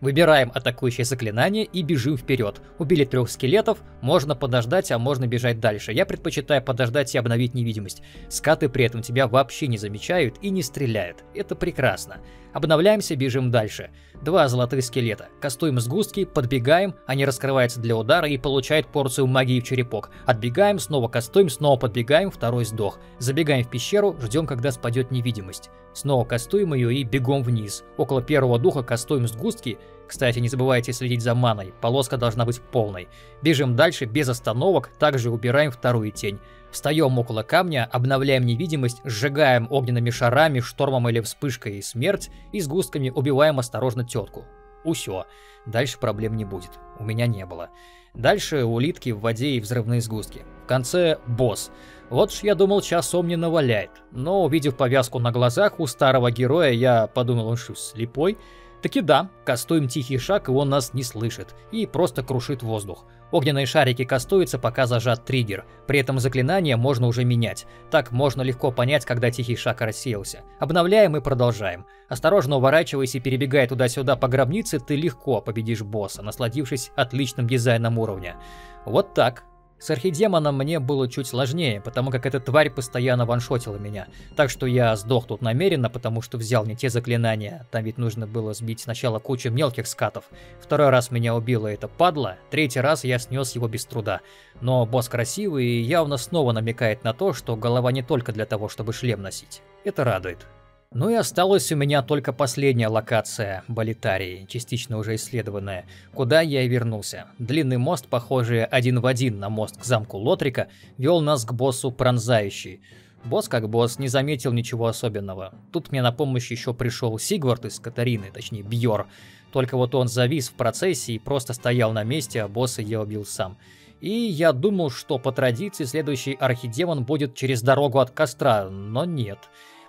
Выбираем атакующее заклинание и бежим вперед. Убили 3 скелетов, можно подождать, а можно бежать дальше. Я предпочитаю подождать и обновить невидимость. Скаты при этом тебя вообще не замечают и не стреляют. Это прекрасно. Обновляемся, бежим дальше. 2 золотых скелета. Кастуем сгустки, подбегаем, они раскрываются для удара и получают порцию магии в черепок. Отбегаем, снова кастуем, снова подбегаем, второй сдох. Забегаем в пещеру, ждем, когда спадет невидимость. Снова кастуем ее и бегом вниз. Около первого духа кастуем сгустки. Кстати, не забывайте следить за маной, полоска должна быть полной. Бежим дальше без остановок, также убираем вторую тень. Встаем около камня, обновляем невидимость, сжигаем огненными шарами, штормом или вспышкой и смерть, и сгустками убиваем осторожно тетку. Усё. Дальше проблем не будет. У меня не было. Дальше улитки в воде и взрывные сгустки. В конце босс. Вот ж я думал, часом не наваляет. Но увидев повязку на глазах у старого героя, я подумал, он что, слепой? Таки да, кастуем тихий шаг, и он нас не слышит, и просто крушит воздух. Огненные шарики кастуются, пока зажат триггер, при этом заклинание можно уже менять. Так можно легко понять, когда тихий шаг рассеялся. Обновляем и продолжаем. Осторожно уворачиваясь и перебегая туда-сюда по гробнице, ты легко победишь босса, насладившись отличным дизайном уровня. Вот так. С архидемоном мне было чуть сложнее, потому как эта тварь постоянно ваншотила меня. Так что я сдох тут намеренно, потому что взял не те заклинания. Там ведь нужно было сбить сначала кучу мелких скатов. Второй раз меня убила эта падла, третий раз я снес его без труда. Но босс красивый и явно снова намекает на то, что голова не только для того, чтобы шлем носить. Это радует. Ну и осталась у меня только последняя локация Болитарии, частично уже исследованная, куда я и вернулся. Длинный мост, похожий один в один на мост к замку Лотрика, вел нас к боссу Пронзающий. Босс как босс, не заметил ничего особенного. Тут мне на помощь еще пришел Сигвард из Катарины, точнее Бьор. Только вот он завис в процессе и просто стоял на месте, а босса я убил сам. И я думал, что по традиции следующий архидемон будет через дорогу от костра, но нет.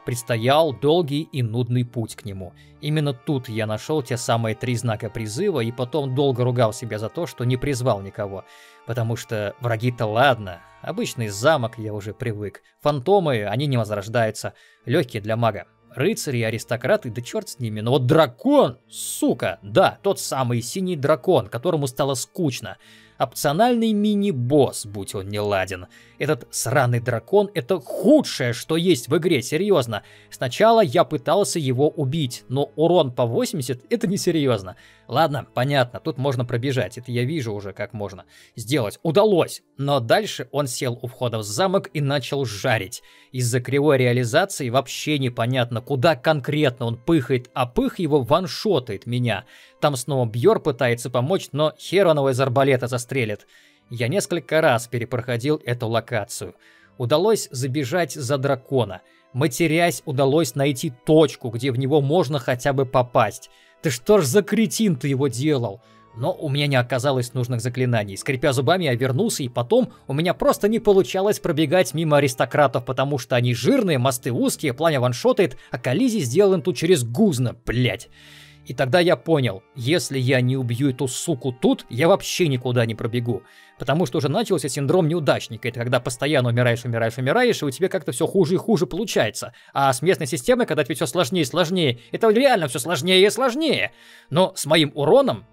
Предстоял долгий и нудный путь к нему. Именно тут я нашел те самые 3 знака призыва и потом долго ругал себя за то, что не призвал никого. Потому что враги-то ладно, обычный замок я уже привык. Фантомы, они не возрождаются, легкие для мага. Рыцари, аристократы, да черт с ними, но вот дракон, сука, да, тот самый синий дракон, которому стало скучно. опциональный мини-босс, будь он неладен. Этот сраный дракон — это худшее, что есть в игре, серьезно. Сначала я пытался его убить, но урон по 80 — это несерьезно. Ладно, понятно, тут можно пробежать, это я вижу уже, как можно сделать. Удалось! Но дальше он сел у входа в замок и начал жарить. Из-за кривой реализации вообще непонятно, куда конкретно он пыхает, а пых его ваншотает меня. Там снова Бьор пытается помочь, но хер он его из арбалета застрелит. Я несколько раз перепроходил эту локацию. Удалось забежать за дракона. Матерясь, удалось найти точку, где в него можно хотя бы попасть. Ты что ж за кретин ты его делал? Но у меня не оказалось нужных заклинаний. Скрипя зубами, я вернулся, и потом у меня просто не получалось пробегать мимо аристократов, потому что они жирные, мосты узкие, пламя ваншотает, а коллизии сделан тут через гузно, блять. И тогда я понял, если я не убью эту суку тут, я вообще никуда не пробегу. Потому что уже начался синдром неудачника. Это когда постоянно умираешь, и у тебя как-то все хуже и хуже получается. А с местной системой, когда тебе все сложнее и сложнее, это реально все сложнее и сложнее. Но с моим уроном...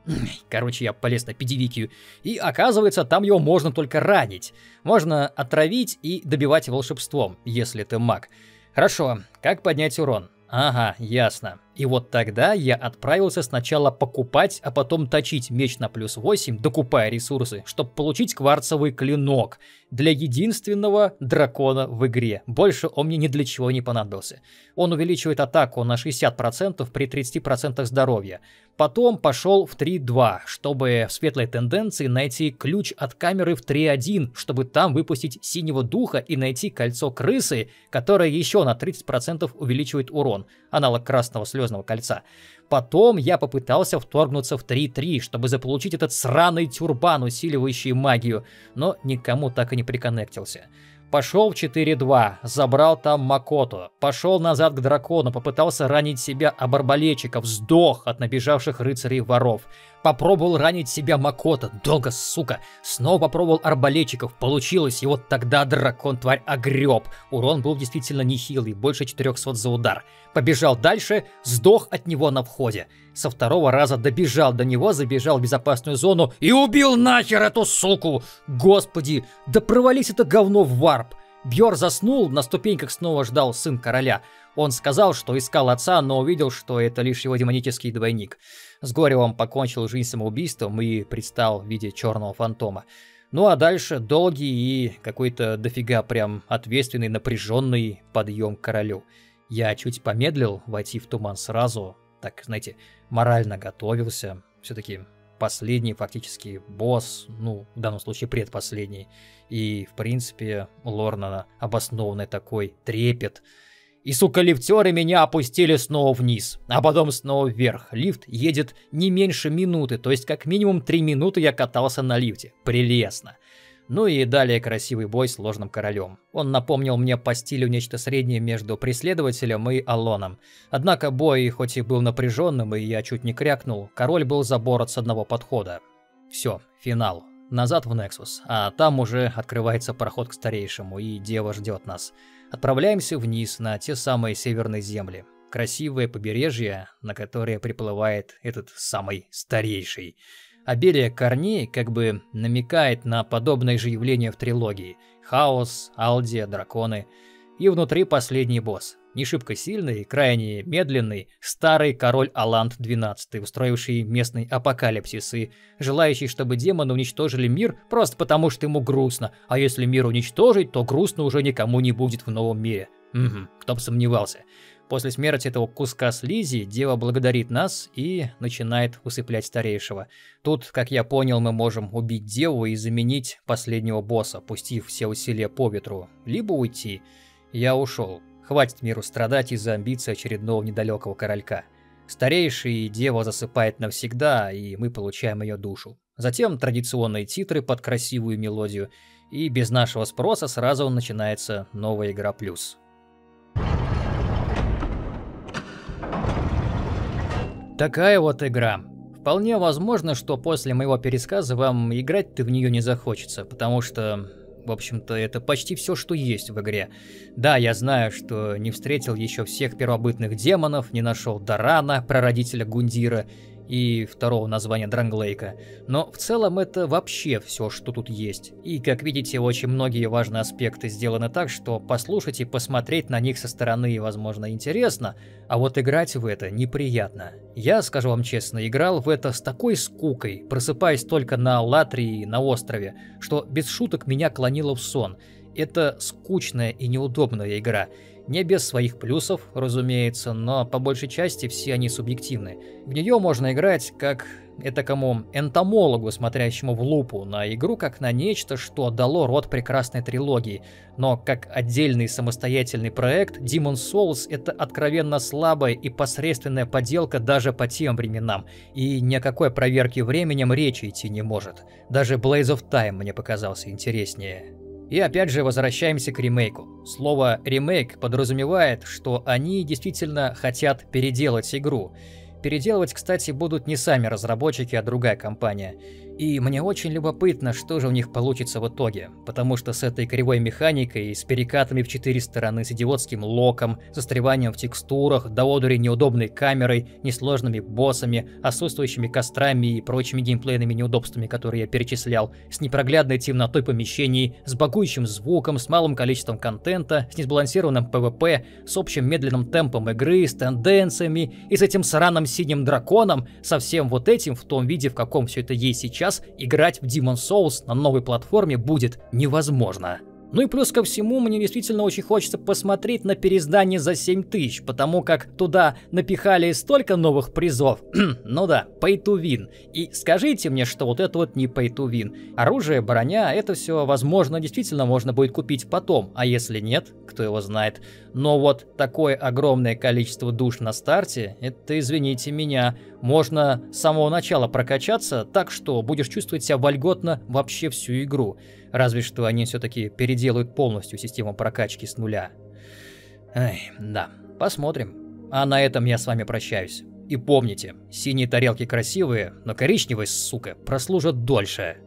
Короче, я полез на педивикию. И оказывается, там его можно только ранить. Можно отравить и добивать волшебством, если ты маг. Хорошо, как поднять урон? Ага, ясно. И вот тогда я отправился сначала покупать, а потом точить меч на +8, докупая ресурсы, чтобы получить кварцевый клинок для единственного дракона в игре. Больше он мне ни для чего не понадобился. Он увеличивает атаку на 60% при 30% здоровья. Потом пошел в 3.2, чтобы в светлой тенденции найти ключ от камеры в 3.1, чтобы там выпустить синего духа и найти кольцо крысы, которое еще на 30% увеличивает урон, аналог красного слеза. Кольца. Потом я попытался вторгнуться в 3.3, чтобы заполучить этот сраный тюрбан, усиливающий магию, но никому так и не приконнектился. Пошел в 4.2, забрал там Макото, пошел назад к дракону, попытался ранить себя об арбалетчиков, сдох от набежавших рыцарей воров. Попробовал ранить себя Макото, долго, сука. Снова попробовал арбалетчиков, получилось, и вот тогда дракон-тварь огреб. Урон был действительно нехилый, больше 400 за удар. Побежал дальше, сдох от него на входе. Со второго раза добежал до него, забежал в безопасную зону и убил нахер эту суку! Господи, да провались это говно в варп! Бьор заснул, на ступеньках снова ждал сын короля. Он сказал, что искал отца, но увидел, что это лишь его демонический двойник. С горевом покончил жизнь самоубийством и предстал в виде черного фантома. Ну а дальше долгий и какой-то дофига прям ответственный, напряженный подъем к королю. Я чуть помедлил, войти в туман сразу, так, знаете, морально готовился. Все-таки последний фактически босс, ну, в данном случае предпоследний. И, в принципе, Лорна обоснованный такой трепет. И, сука, лифтеры меня опустили снова вниз, а потом снова вверх. Лифт едет не меньше минуты, то есть как минимум 3 минуты я катался на лифте. Прелестно. Ну и далее красивый бой с ложным королем. Он напомнил мне по стилю нечто среднее между преследователем и Алоном. Однако бой, хоть и был напряженным, и я чуть не крякнул, король был заборот с одного подхода. Все, финал. Назад в Нексус, а там уже открывается проход к старейшему, и дева ждет нас. Отправляемся вниз на те самые северные земли. Красивое побережье, на которое приплывает этот самый старейший. Обилие корней как бы намекает на подобное же явление в трилогии. Хаос, Алдия, драконы. И внутри последний босс. Не шибко сильный, крайне медленный, старый король Аланд XII, устроивший местный апокалипсис и желающий, чтобы демоны уничтожили мир просто потому, что ему грустно. А если мир уничтожить, то грустно уже никому не будет в новом мире. Угу, кто бы сомневался. После смерти этого куска слизи дева благодарит нас и начинает усыплять старейшего. Тут, как я понял, мы можем убить деву и заменить последнего босса, пустив все усилия по ветру. Либо уйти. Я ушел. Хватит миру страдать из-за амбиций очередного недалекого королька. Старейший дева засыпает навсегда, и мы получаем ее душу. Затем традиционные титры под красивую мелодию, и без нашего спроса сразу начинается новая игра плюс. Такая вот игра. Вполне возможно, что после моего пересказа вам играть-то в нее не захочется, потому что, в общем-то, это почти все, что есть в игре. Да, я знаю, что не встретил еще всех первобытных демонов, не нашел Дарана, прародителя Гундира, и второго названия Дранглейка, но в целом это вообще все, что тут есть. И, как видите, очень многие важные аспекты сделаны так, что послушать и посмотреть на них со стороны, возможно, интересно, а вот играть в это неприятно. Я, скажу вам честно, играл в это с такой скукой, просыпаясь только на Латрии и на острове, что без шуток меня клонило в сон. Это скучная и неудобная игра. Не без своих плюсов, разумеется, но по большей части все они субъективны. В нее можно играть как этакому энтомологу, смотрящему в лупу на игру, как на нечто, что дало род прекрасной трилогии. Но как отдельный самостоятельный проект, Demon's Souls — это откровенно слабая и посредственная поделка даже по тем временам, и ни о какой проверке временем речи идти не может. Даже Blaze of Time мне показался интереснее. И опять же возвращаемся к ремейку. Слово «ремейк» подразумевает, что они действительно хотят переделать игру. Переделывать, кстати, будут не сами разработчики, а другая компания. И мне очень любопытно, что же у них получится в итоге, потому что с этой кривой механикой, с перекатами в 4 стороны, с идиотским локом, застреванием в текстурах, до одури неудобной камерой, несложными боссами, отсутствующими кострами и прочими геймплейными неудобствами, которые я перечислял, с непроглядной темнотой помещений, с багующим звуком, с малым количеством контента, с несбалансированным ПВП, с общим медленным темпом игры, с тенденциями и с этим сраным синим драконом, со всем вот этим в том виде, в каком все это есть сейчас, играть в Demon's Souls на новой платформе будет невозможно. Ну и плюс ко всему, мне действительно очень хочется посмотреть на переиздание за 7000, потому как туда напихали столько новых призов. Ну да, pay to win. И скажите мне, что вот это вот не pay to win. Оружие, броня, это все, возможно, действительно можно будет купить потом, а если нет, кто его знает. Но вот такое огромное количество душ на старте, это, извините меня, можно с самого начала прокачаться так, что будешь чувствовать себя вольготно вообще всю игру. Разве что они все-таки переделают полностью систему прокачки с нуля. Эй, да, посмотрим. А на этом я с вами прощаюсь. И помните, синие тарелки красивые, но коричневые, сука, прослужат дольше.